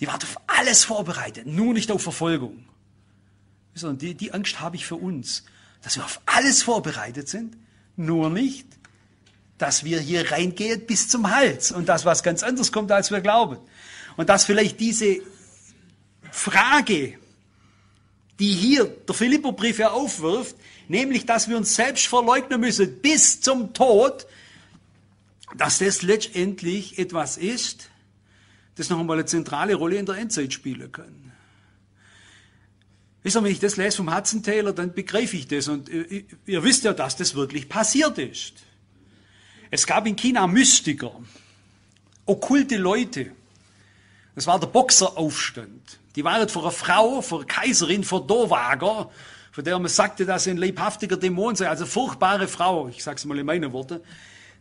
Die waren auf alles vorbereitet, nur nicht auf Verfolgung. Sondern die, die Angst habe ich für uns, dass wir auf alles vorbereitet sind, nur nicht, dass wir hier reingehen bis zum Hals und dass was ganz anderes kommt, als wir glauben. Und dass vielleicht diese Frage, die hier der Philipperbrief ja aufwirft, nämlich, dass wir uns selbst verleugnen müssen bis zum Tod, dass das letztendlich etwas ist, das noch einmal eine zentrale Rolle in der Endzeit spielen kann. Wisst ihr, wenn ich das lese vom Hudson Taylor, dann begreife ich das. Und ihr wisst ja, dass das wirklich passiert ist. Es gab in China Mystiker, okkulte Leute. Das war der Boxeraufstand. Die waren vor einer Frau, vor einer Kaiserin, vor Dowager, von der man sagte, dass sie ein leibhaftiger Dämon sei, also furchtbare Frau, ich sage es mal in meinen Worten.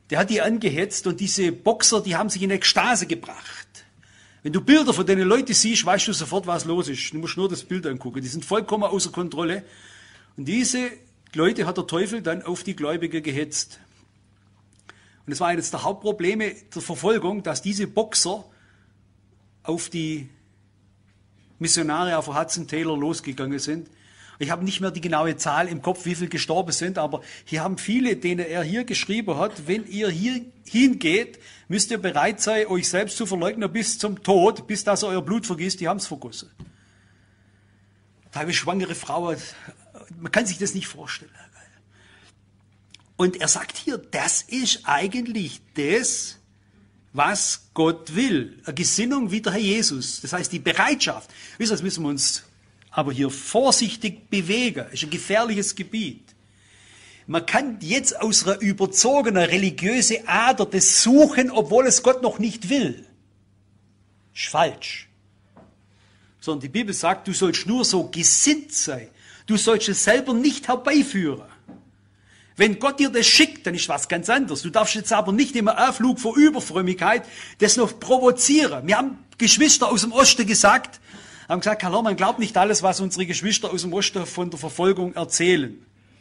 Der hat die angehetzt und diese Boxer, die haben sich in Ekstase gebracht. Wenn du Bilder von den Leuten siehst, weißt du sofort, was los ist. Du musst nur das Bild angucken. Die sind vollkommen außer Kontrolle. Und diese Leute hat der Teufel dann auf die Gläubigen gehetzt. Und das war eines der Hauptprobleme der Verfolgung, dass diese Boxer auf die Missionare, auf Hudson Taylor losgegangen sind. Ich habe nicht mehr die genaue Zahl im Kopf, wie viele gestorben sind, aber hier haben viele, denen er hier geschrieben hat, wenn ihr hier hingeht, müsst ihr bereit sein, euch selbst zu verleugnen bis zum Tod, bis dass ihr euer Blut vergießt, die haben es vergossen. Teilweise schwangere Frauen, man kann sich das nicht vorstellen. Und er sagt hier, das ist eigentlich das, was Gott will. Eine Gesinnung wie der Herr Jesus. Das heißt, die Bereitschaft. Wisst ihr, das müssen wir uns aber hier vorsichtig bewegen. Das ist ein gefährliches Gebiet. Man kann jetzt aus einer überzogenen religiösen Ader das suchen, obwohl es Gott noch nicht will. Das ist falsch. Sondern die Bibel sagt, du sollst nur so gesinnt sein. Du sollst es selber nicht herbeiführen. Wenn Gott dir das schickt, dann ist was ganz anderes. Du darfst jetzt aber nicht im Anflug vor Überfrömmigkeit das noch provozieren. Wir haben Geschwister aus dem Osten gesagt, haben gesagt, hallo, man glaubt nicht alles, was unsere Geschwister aus dem Osten von der Verfolgung erzählen.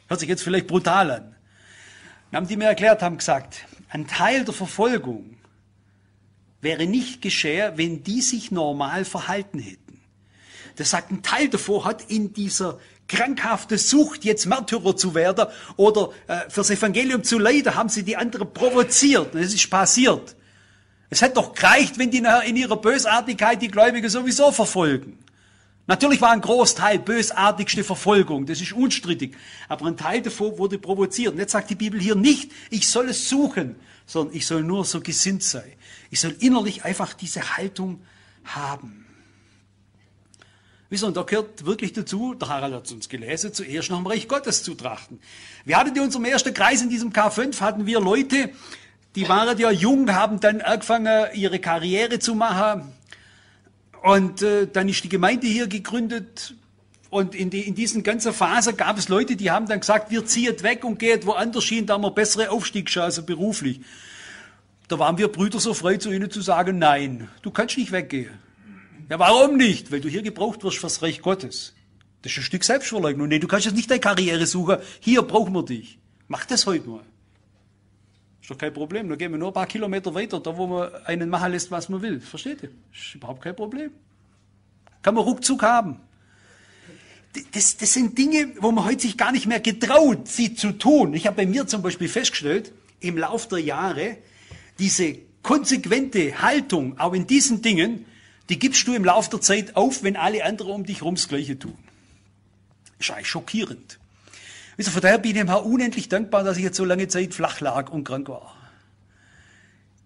Hört sich jetzt vielleicht brutal an. Dann haben die mir erklärt, haben gesagt, ein Teil der Verfolgung wäre nicht geschehen, wenn die sich normal verhalten hätten. Das sagt, ein Teil davor hat in dieser krankhaften Sucht, jetzt Märtyrer zu werden oder äh, fürs Evangelium zu leiden, haben sie die anderen provoziert. Und es ist passiert. Es hätte doch gereicht, wenn die in ihrer Bösartigkeit die Gläubigen sowieso verfolgen. Natürlich war ein Großteil bösartigste Verfolgung, das ist unstrittig. Aber ein Teil davon wurde provoziert. Und jetzt sagt die Bibel hier nicht, ich soll es suchen, sondern ich soll nur so gesinnt sein. Ich soll innerlich einfach diese Haltung haben. Wisst ihr, und da gehört wirklich dazu, der Harald hat es uns gelesen, zuerst nach dem Reich Gottes zu trachten. Wir hatten in unserem ersten Kreis, in diesem K fünf, hatten wir Leute, die waren ja jung, haben dann angefangen, ihre Karriere zu machen. Und äh, dann ist die Gemeinde hier gegründet. Und in, die, in diesen ganzen Phasen gab es Leute, die haben dann gesagt, wir ziehen weg und gehen woanders hin, da haben wir bessere Aufstiegschancen beruflich. Da waren wir Brüder so frei, zu ihnen zu sagen, nein, du kannst nicht weggehen. Ja, warum nicht? Weil du hier gebraucht wirst fürs Reich Gottes. Das ist ein Stück Selbstverleugnung. Nee, du kannst jetzt nicht deine Karriere suchen. Hier brauchen wir dich. Mach das heute mal. Ist doch kein Problem. Da gehen wir nur ein paar Kilometer weiter, da wo man einen machen lässt, was man will. Versteht ihr? Ist überhaupt kein Problem. Kann man ruckzuck haben. Das, das sind Dinge, wo man heute sich gar nicht mehr getraut, sie zu tun. Ich habe bei mir zum Beispiel festgestellt, im Laufe der Jahre, diese konsequente Haltung, auch in diesen Dingen, die gibst du im Laufe der Zeit auf, wenn alle anderen um dich herum das Gleiche tun. Ist eigentlich schockierend. Also von daher bin ich dem Herrn unendlich dankbar, dass ich jetzt so lange Zeit flach lag und krank war.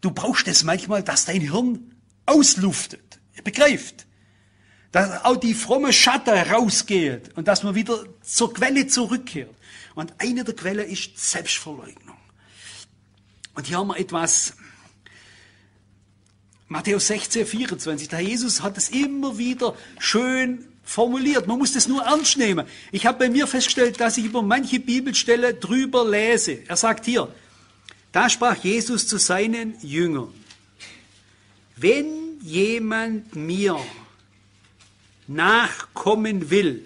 Du brauchst es das manchmal, dass dein Hirn ausluftet, begreift, dass auch die fromme Schatten rausgeht und dass man wieder zur Quelle zurückkehrt. Und eine der Quellen ist Selbstverleugnung. Und hier haben wir etwas, Matthäus sechzehn, vierundzwanzig, der Herr Jesus hat es immer wieder schön formuliert. Man muss das nur ernst nehmen. Ich habe bei mir festgestellt, dass ich über manche Bibelstelle drüber lese. Er sagt hier, da sprach Jesus zu seinen Jüngern, wenn jemand mir nachkommen will,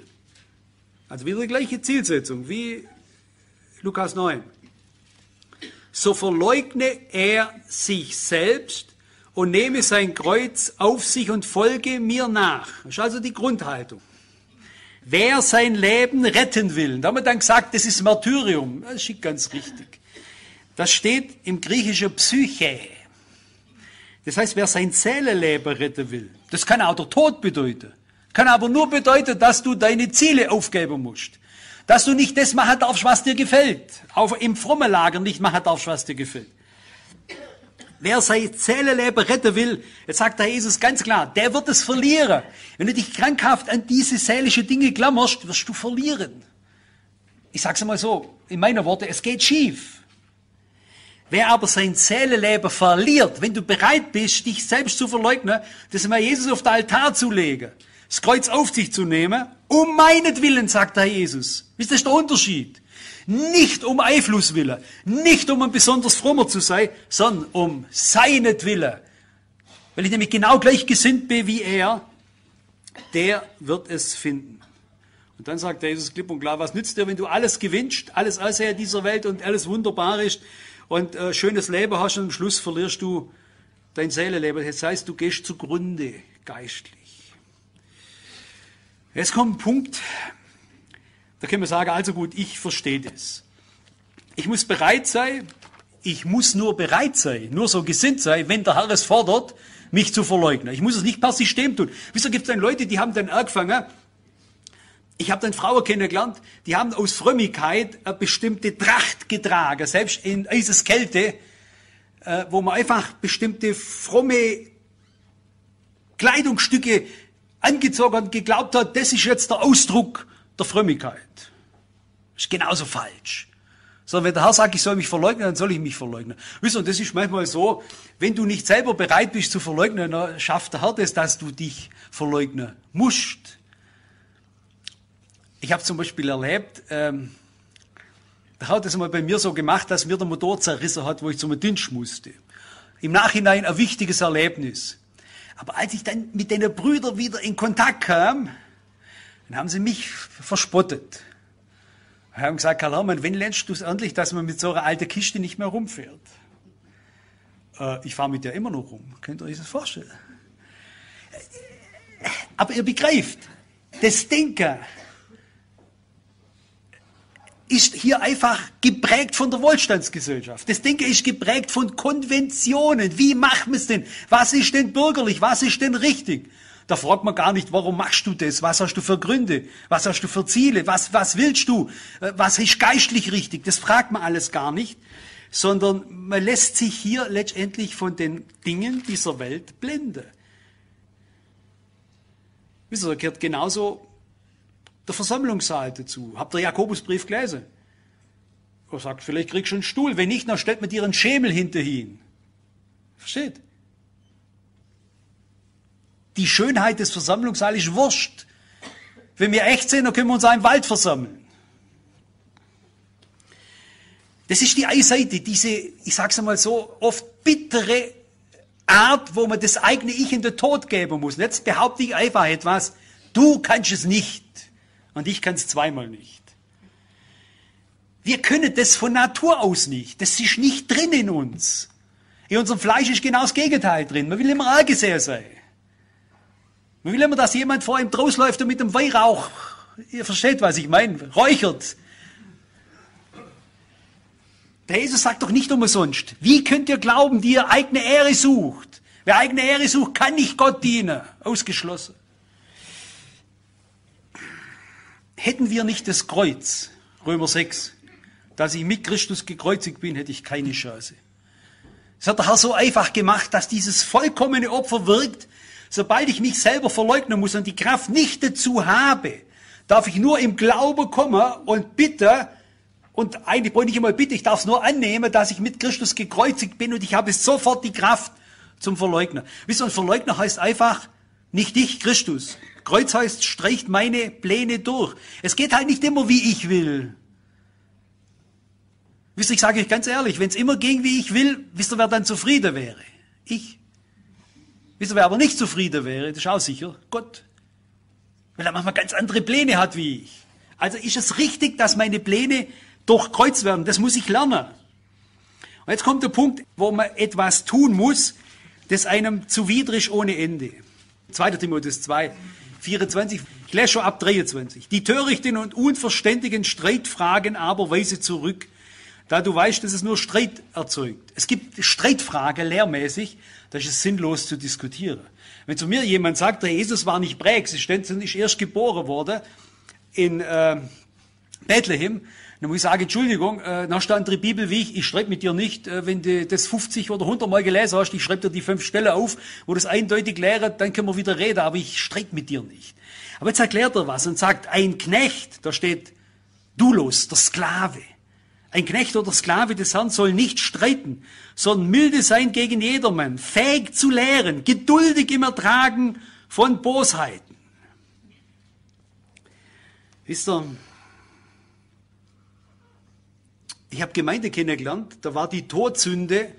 also wieder die gleiche Zielsetzung wie Lukas neun, so verleugne er sich selbst und nehme sein Kreuz auf sich und folge mir nach. Das ist also die Grundhaltung. Wer sein Leben retten will, da haben wir dann gesagt, das ist Martyrium. Das ist ganz richtig. Das steht im griechischen Psyche. Das heißt, wer sein Seelenleben retten will, das kann auch der Tod bedeuten. Kann aber nur bedeuten, dass du deine Ziele aufgeben musst. Dass du nicht das machen darfst, was dir gefällt. Auch im frommen Lager nicht machen darfst, was dir gefällt. Wer sein Seelenleben retten will, jetzt sagt der Jesus ganz klar, der wird es verlieren. Wenn du dich krankhaft an diese seelischen Dinge klammerst, wirst du verlieren. Ich sage es mal so, in meinen Worten, es geht schief. Wer aber sein Seelenleben verliert, wenn du bereit bist, dich selbst zu verleugnen, das mal Jesus auf den Altar zu legen, das Kreuz auf sich zu nehmen, um meinetwillen, sagt der Jesus. Wisst ihr, das ist der Unterschied. Nicht um Einfluss willen, nicht um ein besonders frommer zu sein, sondern um seinetwillen. Weil ich nämlich genau gleich gesinnt bin wie er, der wird es finden. Und dann sagt der Jesus klipp und klar, was nützt dir, wenn du alles gewinnst, alles Außer dieser Welt und alles wunderbar ist und äh, schönes Leben hast und am Schluss verlierst du dein Seelenleben. Das heißt, du gehst zugrunde geistlich. Jetzt kommt ein Punkt, da können wir sagen, also gut, ich verstehe das. Ich muss bereit sein, ich muss nur bereit sein, nur so gesinnt sein, wenn der Herr es fordert, mich zu verleugnen. Ich muss es nicht per System tun. Wieso gibt es dann Leute, die haben dann angefangen, ich habe dann Frauen kennengelernt, die haben aus Frömmigkeit eine bestimmte Tracht getragen, selbst in Eiseskälte, wo man einfach bestimmte fromme Kleidungsstücke angezogen und geglaubt hat, das ist jetzt der Ausdruck der Frömmigkeit. Ist genauso falsch. Sondern wenn der Herr sagt, ich soll mich verleugnen, dann soll ich mich verleugnen. Wisst ihr, und das ist manchmal so, wenn du nicht selber bereit bist zu verleugnen, dann schafft der Herr das, dass du dich verleugnen musst. Ich habe zum Beispiel erlebt, ähm, der Herr hat das mal bei mir so gemacht, dass mir der Motor zerrissen hat, wo ich zum Dienst musste. Im Nachhinein ein wichtiges Erlebnis. Aber als ich dann mit den Brüdern wieder in Kontakt kam, dann haben sie mich verspottet. Und haben gesagt, Karl Hermann, wenn lernst du es endlich, dass man mit so einer alten Kiste nicht mehr rumfährt? Äh, ich fahre mit der immer noch rum. Könnt ihr euch das vorstellen? Aber ihr begreift, das Denken ist hier einfach geprägt von der Wohlstandsgesellschaft. Das Denken ist geprägt von Konventionen. Wie macht man es denn? Was ist denn bürgerlich? Was ist denn richtig? Da fragt man gar nicht, warum machst du das? Was hast du für Gründe? Was hast du für Ziele? Was, was willst du? Was ist geistlich richtig? Das fragt man alles gar nicht, sondern man lässt sich hier letztendlich von den Dingen dieser Welt blenden. Wisst ihr, da gehört genauso der Versammlungssaal dazu. Habt ihr den Jakobusbrief gelesen? Er sagt, vielleicht kriegst du einen Stuhl. Wenn nicht, dann stellt man dir einen Schemel hinterhin. Versteht? Die Schönheit des Versammlungssaals ist wurscht. Wenn wir echt sind, dann können wir uns auch im Wald versammeln. Das ist die eine Seite, diese, ich sag's einmal so, oft bittere Art, wo man das eigene Ich in den Tod geben muss. Und jetzt behaupte ich einfach etwas, du kannst es nicht und ich kann es zweimal nicht. Wir können das von Natur aus nicht. Das ist nicht drin in uns. In unserem Fleisch ist genau das Gegenteil drin. Man will immer angesehen sein. Man will immer, dass jemand vor ihm draus läuft und mit dem Weihrauch, ihr versteht, was ich meine, räuchert. Der Jesus sagt doch nicht umsonst, wie könnt ihr glauben, die ihr eigene Ehre sucht? Wer eigene Ehre sucht, kann nicht Gott dienen. Ausgeschlossen. Hätten wir nicht das Kreuz, Römer sechs, dass ich mit Christus gekreuzigt bin, hätte ich keine Chance. Das hat der Herr so einfach gemacht, dass dieses vollkommene Opfer wirkt. Sobald ich mich selber verleugnen muss und die Kraft nicht dazu habe, darf ich nur im Glauben kommen und bitte, Und eigentlich wollte ich immer bitten, ich darf es nur annehmen, dass ich mit Christus gekreuzigt bin und ich habe sofort die Kraft zum Verleugner. Wisst ihr, Verleugner heißt einfach, nicht ich, Christus. Kreuz heißt, streicht meine Pläne durch. Es geht halt nicht immer, wie ich will. Wisst ihr, ich sage euch ganz ehrlich, wenn es immer ging, wie ich will, wisst ihr, wer dann zufrieden wäre? Ich. Wisst ihr, wer aber nicht zufrieden wäre? Das ist auch sicher Gott. Weil er manchmal ganz andere Pläne hat, wie ich. Also ist es richtig, dass meine Pläne durchkreuzt werden. Das muss ich lernen. Und jetzt kommt der Punkt, wo man etwas tun muss, das einem zuwider ist ohne Ende. zweiter Timotheus zwei, vierundzwanzig, ich lese schon ab dreiundzwanzig. Die törichten und unverständigen Streitfragen aber weise zurück, da du weißt, dass es nur Streit erzeugt. Es gibt Streitfragen lehrmäßig, da ist es sinnlos zu diskutieren. Wenn zu mir jemand sagt, der Jesus war nicht präexistent, sondern ist erst geboren worden in äh, Bethlehem, dann muss ich sagen, Entschuldigung, äh, da stand die Bibel wie ich, ich schreibe mit dir nicht, äh, wenn du das fünfzig oder hundert Mal gelesen hast, ich schreibe dir die fünf Stellen auf, wo das eindeutig lehrt, dann können wir wieder reden, aber ich streite mit dir nicht. Aber jetzt erklärt er was und sagt, ein Knecht, da steht Doulos, der Sklave. Ein Knecht oder Sklave des Herrn soll nicht streiten, sondern milde sein gegen jedermann, fähig zu lehren, geduldig im Ertragen von Bosheiten. Wisst ihr, ich habe Gemeinde kennengelernt, da war die Todsünde,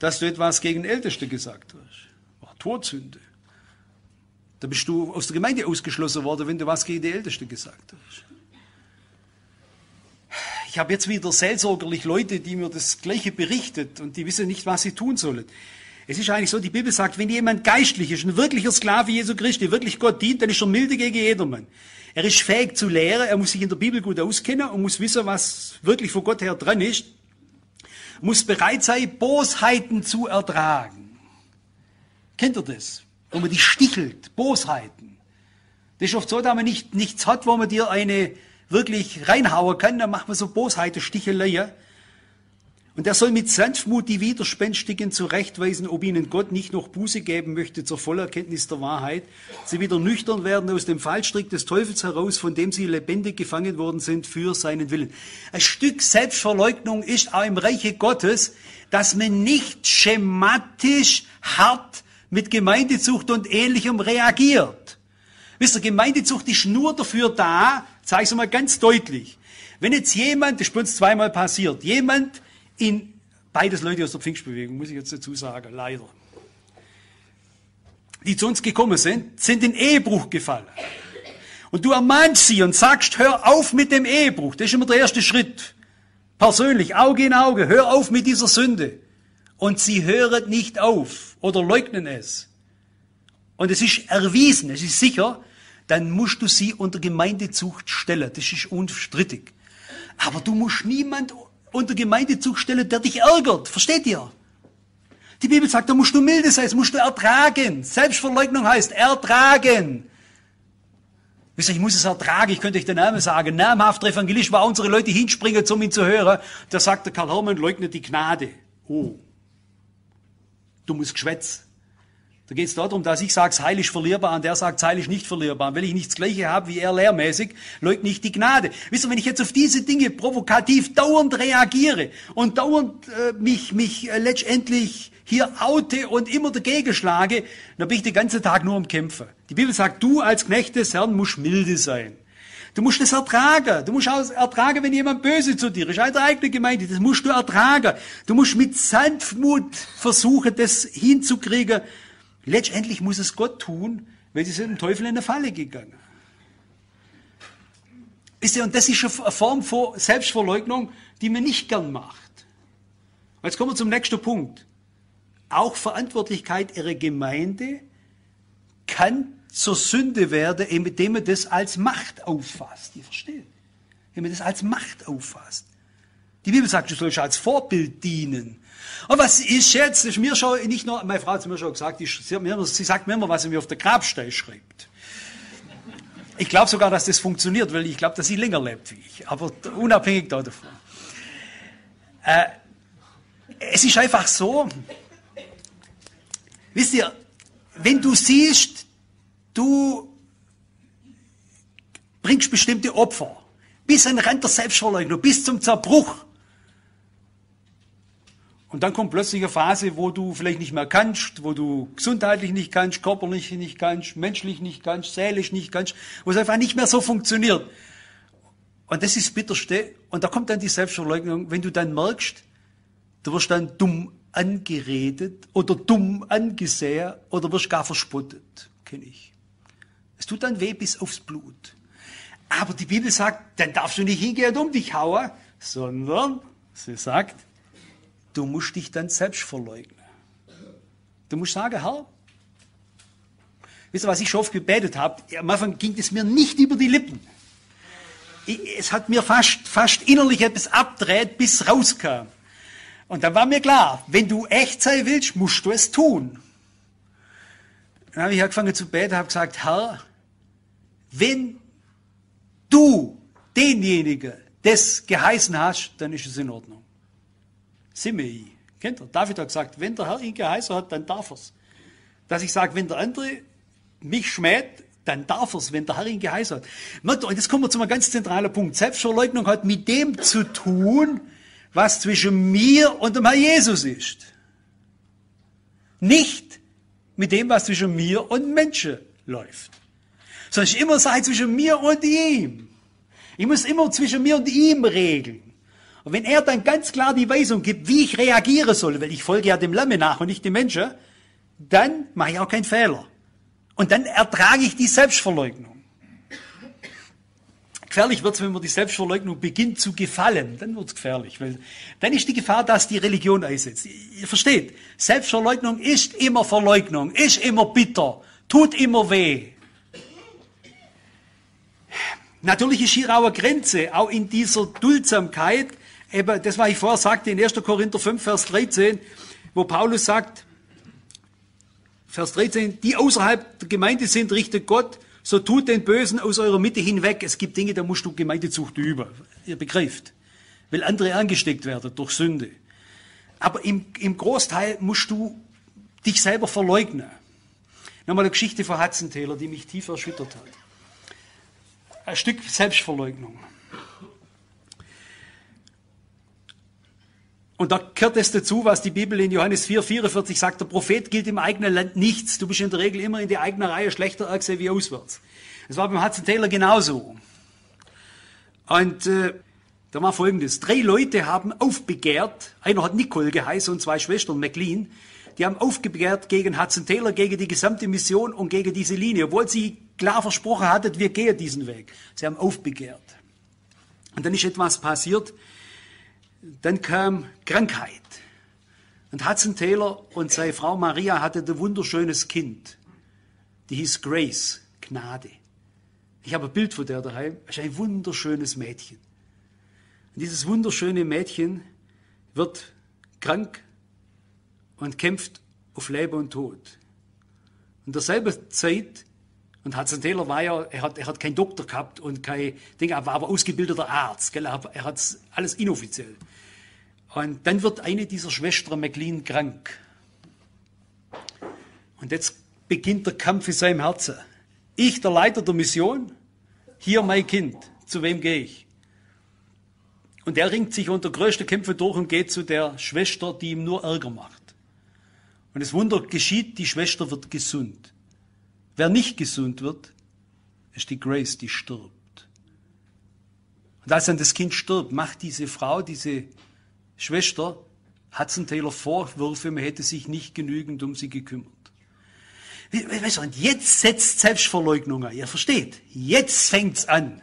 dass du etwas gegen Älteste gesagt hast. War Todsünde. Da bist du aus der Gemeinde ausgeschlossen worden, wenn du was gegen die Älteste gesagt hast. Ich habe jetzt wieder seelsorgerlich Leute, die mir das Gleiche berichtet und die wissen nicht, was sie tun sollen. Es ist eigentlich so, die Bibel sagt, wenn jemand geistlich ist, ein wirklicher Sklave Jesu Christi, wirklich Gott dient, dann ist er milde gegen jedermann. Er ist fähig zu lehren, er muss sich in der Bibel gut auskennen und muss wissen, was wirklich von Gott her dran ist. Muss bereit sein, Bosheiten zu ertragen. Kennt ihr das? Wo man die stichelt, Bosheiten. Das ist oft so, dass man nicht, nichts hat, wo man dir eine wirklich reinhauen kann, dann macht man so Bosheiten, Sticheleien. Und er soll mit Sanftmut die Widerspenstigen zurechtweisen, ob ihnen Gott nicht noch Buße geben möchte zur vollen Erkenntnis der Wahrheit. Sie wieder nüchtern werden aus dem Fallstrick des Teufels heraus, von dem sie lebendig gefangen worden sind für seinen Willen. Ein Stück Selbstverleugnung ist auch im Reiche Gottes, dass man nicht schematisch hart mit Gemeindezucht und Ähnlichem reagiert. Wisst ihr, Gemeindezucht ist nur dafür da, sage ich es mal ganz deutlich, wenn jetzt jemand, das ist bei uns zweimal passiert, jemand in, beides Leute aus der Pfingstbewegung, muss ich jetzt dazu sagen, leider, die zu uns gekommen sind, sind in Ehebruch gefallen. Und du ermahnst sie und sagst, hör auf mit dem Ehebruch. Das ist immer der erste Schritt. Persönlich, Auge in Auge, hör auf mit dieser Sünde. Und sie hören nicht auf oder leugnen es. Und es ist erwiesen, es ist sicher, dann musst du sie unter Gemeindezucht stellen. Das ist unstrittig. Aber du musst niemand unter Gemeindezucht stellen, der dich ärgert. Versteht ihr? Die Bibel sagt, da musst du milde sein, das musst du ertragen. Selbstverleugnung heißt ertragen. Wisst ihr, ich muss es ertragen, ich könnte euch den Namen sagen. Namhafter Evangelist, wo unsere Leute hinspringen, um ihn zu hören. Da sagt der Karl Hermann, leugnet die Gnade. Oh, du musst Geschwätz. Da geht es darum, dass ich sage, Heil ist verlierbar und der sagt, Heil ist nicht verlierbar. Und wenn ich nicht das Gleiche habe wie er lehrmäßig, leugne ich die Gnade. Wisst ihr, wenn ich jetzt auf diese Dinge provokativ dauernd reagiere und dauernd äh, mich, mich äh, letztendlich hier oute und immer dagegen schlage, dann bin ich den ganzen Tag nur am Kämpfen. Die Bibel sagt, du als Knecht des Herrn musst milde sein. Du musst das ertragen. Du musst auch ertragen, wenn jemand böse zu dir ist. Auch deine eigene Gemeinde, das musst du ertragen. Du musst mit Sanftmut versuchen, das hinzukriegen. Letztendlich muss es Gott tun, weil sie sind dem Teufel in eine Falle gegangen. Wisst ihr, und das ist eine Form von Selbstverleugnung, die man nicht gern macht. Und jetzt kommen wir zum nächsten Punkt. Auch Verantwortlichkeit ihrer Gemeinde kann zur Sünde werden, indem man das als Macht auffasst. Ihr versteht? Wenn man das als Macht auffasst. Die Bibel sagt, du sollst als Vorbild dienen. Und was ist jetzt? Ist mir schon, nicht nur, meine Frau hat es mir schon gesagt, ich, sie, mir, sie sagt mir immer, was sie mir auf der Grabstein schreibt. Ich glaube sogar, dass das funktioniert, weil ich glaube, dass sie länger lebt wie ich. Aber unabhängig davon. Äh, es ist einfach so, wisst ihr, wenn du siehst, du bringst bestimmte Opfer, bis in Rand der Selbstverleugnung, bis zum Zerbruch. Und dann kommt plötzlich eine Phase, wo du vielleicht nicht mehr kannst, wo du gesundheitlich nicht kannst, körperlich nicht kannst, menschlich nicht kannst, seelisch nicht kannst, wo es einfach nicht mehr so funktioniert. Und das ist das Bitterste. Und da kommt dann die Selbstverleugnung, wenn du dann merkst, du wirst dann dumm angeredet oder dumm angesehen oder wirst gar verspottet, kenne ich. Es tut dann weh bis aufs Blut. Aber die Bibel sagt, dann darfst du nicht hingehen und um dich hauen, sondern sie sagt, du musst dich dann selbst verleugnen. Du musst sagen, Herr, wisst ihr, was ich schon oft gebetet habe? Am Anfang ging es mir nicht über die Lippen. Ich, es hat mir fast, fast innerlich etwas abgedreht, bis rauskam. Und dann war mir klar, wenn du echt sein willst, musst du es tun. Dann habe ich angefangen zu beten, habe gesagt, Herr, wenn du denjenigen das geheißen hast, dann ist es in Ordnung. Simei. Kennt ihr? David hat gesagt, wenn der Herr ihn geheißen hat, dann darf er es. Dass ich sage, wenn der andere mich schmäht, dann darf er es, wenn der Herr ihn geheißen hat. Und jetzt kommen wir zu einem ganz zentralen Punkt. Selbstverleugnung hat mit dem zu tun, was zwischen mir und dem Herrn Jesus ist. Nicht mit dem, was zwischen mir und Menschen läuft. Sondern ich immer sage, zwischen mir und ihm. Ich muss immer zwischen mir und ihm regeln. Und wenn er dann ganz klar die Weisung gibt, wie ich reagieren soll, weil ich folge ja dem Lamm nach und nicht dem Menschen, dann mache ich auch keinen Fehler. Und dann ertrage ich die Selbstverleugnung. Gefährlich wird es, wenn man die Selbstverleugnung beginnt zu gefallen. Dann wird es gefährlich, weil dann ist die Gefahr, dass die Religion einsetzt. Ihr versteht, Selbstverleugnung ist immer Verleugnung, ist immer bitter, tut immer weh. Natürlich ist hier auch eine Grenze, auch in dieser Duldsamkeit. Eben, das, was ich vorher sagte, in erster Korinther fünf, Vers dreizehn, wo Paulus sagt, Vers dreizehn, die außerhalb der Gemeinde sind, richtet Gott, so tut den Bösen aus eurer Mitte hinweg. Es gibt Dinge, da musst du Gemeindezucht üben, ihr begreift, weil andere angesteckt werden durch Sünde. Aber im, im Großteil musst du dich selber verleugnen. Nochmal eine Geschichte von Hudson Taylor, die mich tief erschüttert hat. Ein Stück Selbstverleugnung. Und da gehört es dazu, was die Bibel in Johannes vier, vierundvierzig sagt, der Prophet gilt im eigenen Land nichts. Du bist in der Regel immer in der eigenen Reihe schlechter angesehen wie auswärts. Das war beim Hudson Taylor genauso. Und äh, da war Folgendes. Drei Leute haben aufbegehrt, einer hat Nicole geheißen und zwei Schwestern, McLean, die haben aufbegehrt gegen Hudson Taylor, gegen die gesamte Mission und gegen diese Linie, obwohl sie klar versprochen hattet, wir gehen diesen Weg. Sie haben aufbegehrt. Und dann ist etwas passiert. Dann kam Krankheit. Und Hudson Taylor und seine Frau Maria hatten ein wunderschönes Kind. Die hieß Grace, Gnade. Ich habe ein Bild von der daheim. Das ist ein wunderschönes Mädchen. Und dieses wunderschöne Mädchen wird krank und kämpft auf Leben und Tod. Und derselbe Zeit. Und Hudson Taylor war ja, er hat, er hat keinen Doktor gehabt und kein Ding, er war aber ausgebildeter Arzt, gell? Er hat alles inoffiziell. Und dann wird eine dieser Schwestern, McLean, krank. Und jetzt beginnt der Kampf in seinem Herzen. Ich, der Leiter der Mission, hier mein Kind, zu wem gehe ich? Und er ringt sich unter größte Kämpfe durch und geht zu der Schwester, die ihm nur Ärger macht. Und das Wunder geschieht, die Schwester wird gesund. Wer nicht gesund wird, ist die Grace, die stirbt. Und als dann das Kind stirbt, macht diese Frau, diese Schwester, Hudson Taylor Vorwürfe, man hätte sich nicht genügend um sie gekümmert. Und jetzt setzt Selbstverleugnung an. Ihr versteht, jetzt fängt's an.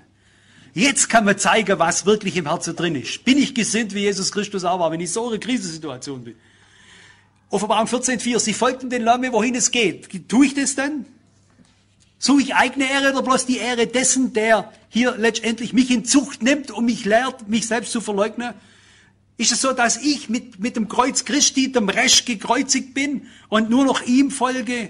Jetzt kann man zeigen, was wirklich im Herzen drin ist. Bin ich gesinnt, wie Jesus Christus auch war, wenn ich so in einer Krisensituation bin? Offenbarung vierzehn, vier, sie folgten den Lamm, wohin es geht. Tue ich das dann? Suche ich eigene Ehre oder bloß die Ehre dessen, der hier letztendlich mich in Zucht nimmt und mich lehrt, mich selbst zu verleugnen? Ist es so, dass ich mit, mit dem Kreuz Christi, dem Resch gekreuzigt bin und nur noch ihm folge?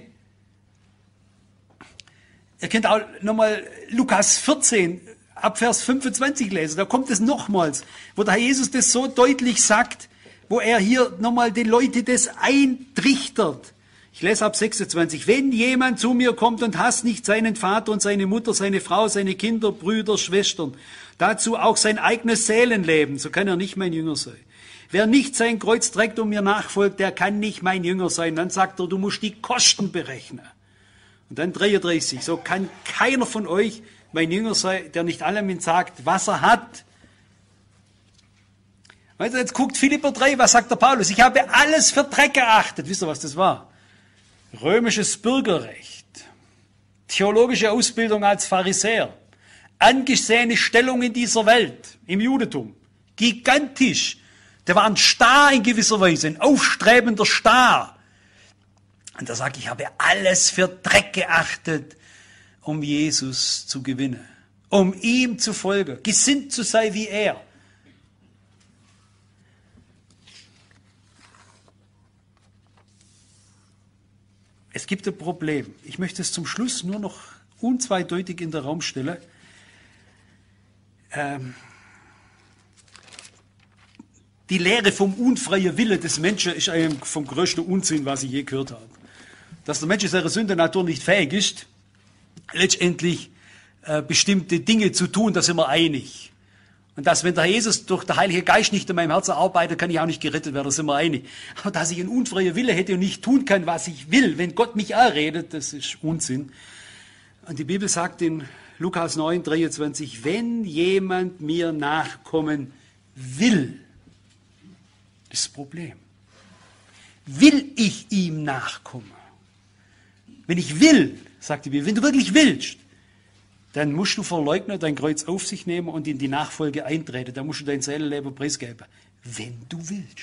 Ihr könnt auch nochmal Lukas vierzehn ab Vers fünfundzwanzig lesen, da kommt es nochmals, wo der Herr Jesus das so deutlich sagt, wo er hier nochmal den Leuten das eintrichtert. Ich lese ab sechsundzwanzig. Wenn jemand zu mir kommt und hasst nicht seinen Vater und seine Mutter, seine Frau, seine Kinder, Brüder, Schwestern, dazu auch sein eigenes Seelenleben, so kann er nicht mein Jünger sein. Wer nicht sein Kreuz trägt und mir nachfolgt, der kann nicht mein Jünger sein. Dann sagt er, du musst die Kosten berechnen. Und dann dreiunddreißig. So kann keiner von euch mein Jünger sein, der nicht allem sagt, was er hat. Also jetzt guckt Philipper drei, was sagt der Paulus? Ich habe alles für Dreck geachtet. Wisst ihr, was das war? Römisches Bürgerrecht, theologische Ausbildung als Pharisäer, angesehene Stellung in dieser Welt, im Judentum, gigantisch. Der war ein Star in gewisser Weise, ein aufstrebender Star. Und er sagt, ich habe alles für Dreck geachtet, um Jesus zu gewinnen, um ihm zu folgen, gesinnt zu sein wie er. Es gibt ein Problem. Ich möchte es zum Schluss nur noch unzweideutig in den Raum stellen. Ähm, die Lehre vom unfreien Wille des Menschen ist einem vom größten Unsinn, was ich je gehört habe. Dass der Mensch in seiner Sündennatur nicht fähig ist, letztendlich äh, bestimmte Dinge zu tun, da sind wir einig. Und dass, wenn der Herr Jesus durch den Heiligen Geist nicht in meinem Herzen arbeitet, kann ich auch nicht gerettet werden, da sind wir einig. Aber dass ich einen unfreien Wille hätte und nicht tun kann, was ich will, wenn Gott mich anredet, das ist Unsinn. Und die Bibel sagt in Lukas neun, dreiundzwanzig, wenn jemand mir nachkommen will, das ist das Problem. Will ich ihm nachkommen? Wenn ich will, sagt die Bibel, wenn du wirklich willst, dann musst du verleugnen, dein Kreuz auf sich nehmen und in die Nachfolge eintreten. Dann musst du dein Seelenleben preisgeben, wenn du willst.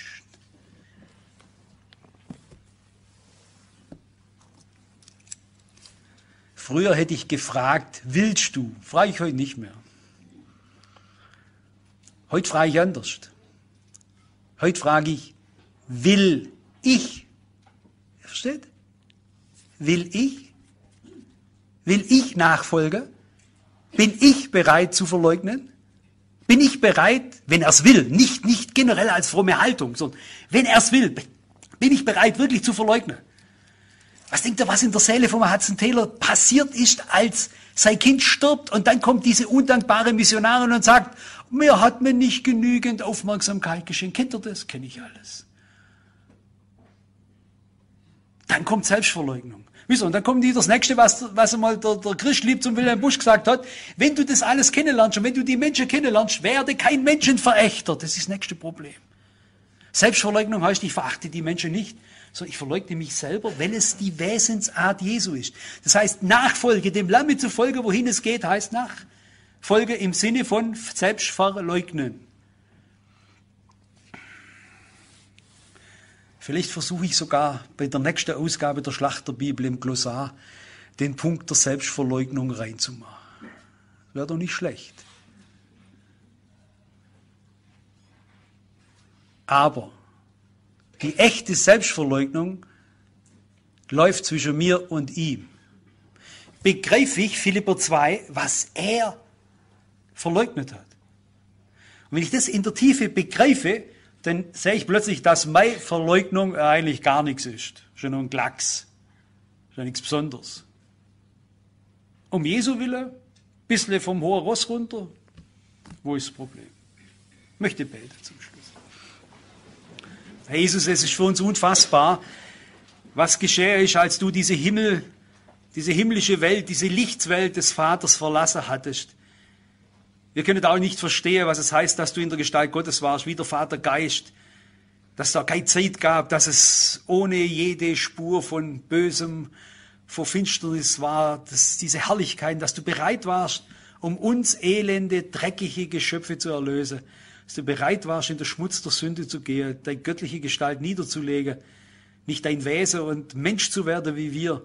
Früher hätte ich gefragt, willst du? Frage ich heute nicht mehr. Heute frage ich anders. Heute frage ich, will ich? Versteht? Will ich? Will ich nachfolgen? Bin ich bereit zu verleugnen? Bin ich bereit, wenn er es will, nicht, nicht generell als fromme Haltung, sondern wenn er es will, bin ich bereit, wirklich zu verleugnen? Was denkt ihr, was in der Seele von Hudson Taylor passiert ist, als sein Kind stirbt und dann kommt diese undankbare Missionarin und sagt, mir hat man nicht genügend Aufmerksamkeit geschenkt. Kennt ihr das? Kenne ich alles. Dann kommt Selbstverleugnung. Und dann kommt wieder das Nächste, was, was einmal der, der Christlieb zum Wilhelm Busch gesagt hat. Wenn du das alles kennenlernst und wenn du die Menschen kennenlernst, werde kein Menschenverächter. Das ist das nächste Problem. Selbstverleugnung heißt, ich verachte die Menschen nicht, sondern ich verleugne mich selber, weil es die Wesensart Jesu ist. Das heißt, Nachfolge, dem Lamme zu folgen, wohin es geht, heißt Nachfolge im Sinne von Selbstverleugnen. Vielleicht versuche ich sogar bei der nächsten Ausgabe der Schlachterbibel im Glossar den Punkt der Selbstverleugnung reinzumachen. Wäre doch nicht schlecht. Aber die echte Selbstverleugnung läuft zwischen mir und ihm. Begreife ich, Philipper zwei, was er verleugnet hat. Und wenn ich das in der Tiefe begreife, dann sehe ich plötzlich, dass meine Verleugnung eigentlich gar nichts ist. Schon nur ein Klacks. Schon nichts Besonderes. Um Jesu Willen, ein bisschen vom hohen Ross runter. Wo ist das Problem? Ich möchte beten zum Schluss. Herr Jesus, es ist für uns unfassbar, was geschehen ist, als du diese Himmel, diese himmlische Welt, diese Lichtwelt des Vaters verlassen hattest. Wir können auch nicht verstehen, was es heißt, dass du in der Gestalt Gottes warst, wie der Vater Geist, dass da keine Zeit gab, dass es ohne jede Spur von Bösem, von Finsternis war, dass diese Herrlichkeit, dass du bereit warst, um uns elende, dreckige Geschöpfe zu erlösen, dass du bereit warst, in den Schmutz der Sünde zu gehen, deine göttliche Gestalt niederzulegen, nicht dein Wesen und Mensch zu werden wie wir,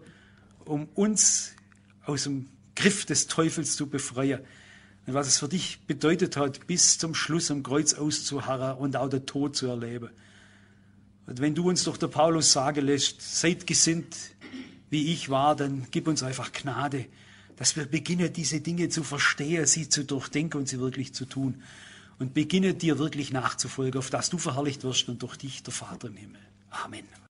um uns aus dem Griff des Teufels zu befreien. Und was es für dich bedeutet hat, bis zum Schluss am Kreuz auszuharren und auch den Tod zu erleben. Und wenn du uns durch den Paulus sagen lässt, seid gesinnt, wie ich war, dann gib uns einfach Gnade, dass wir beginnen, diese Dinge zu verstehen, sie zu durchdenken und sie wirklich zu tun. Und beginnen, dir wirklich nachzufolgen, auf dass du verherrlicht wirst und durch dich der Vater im Himmel. Amen.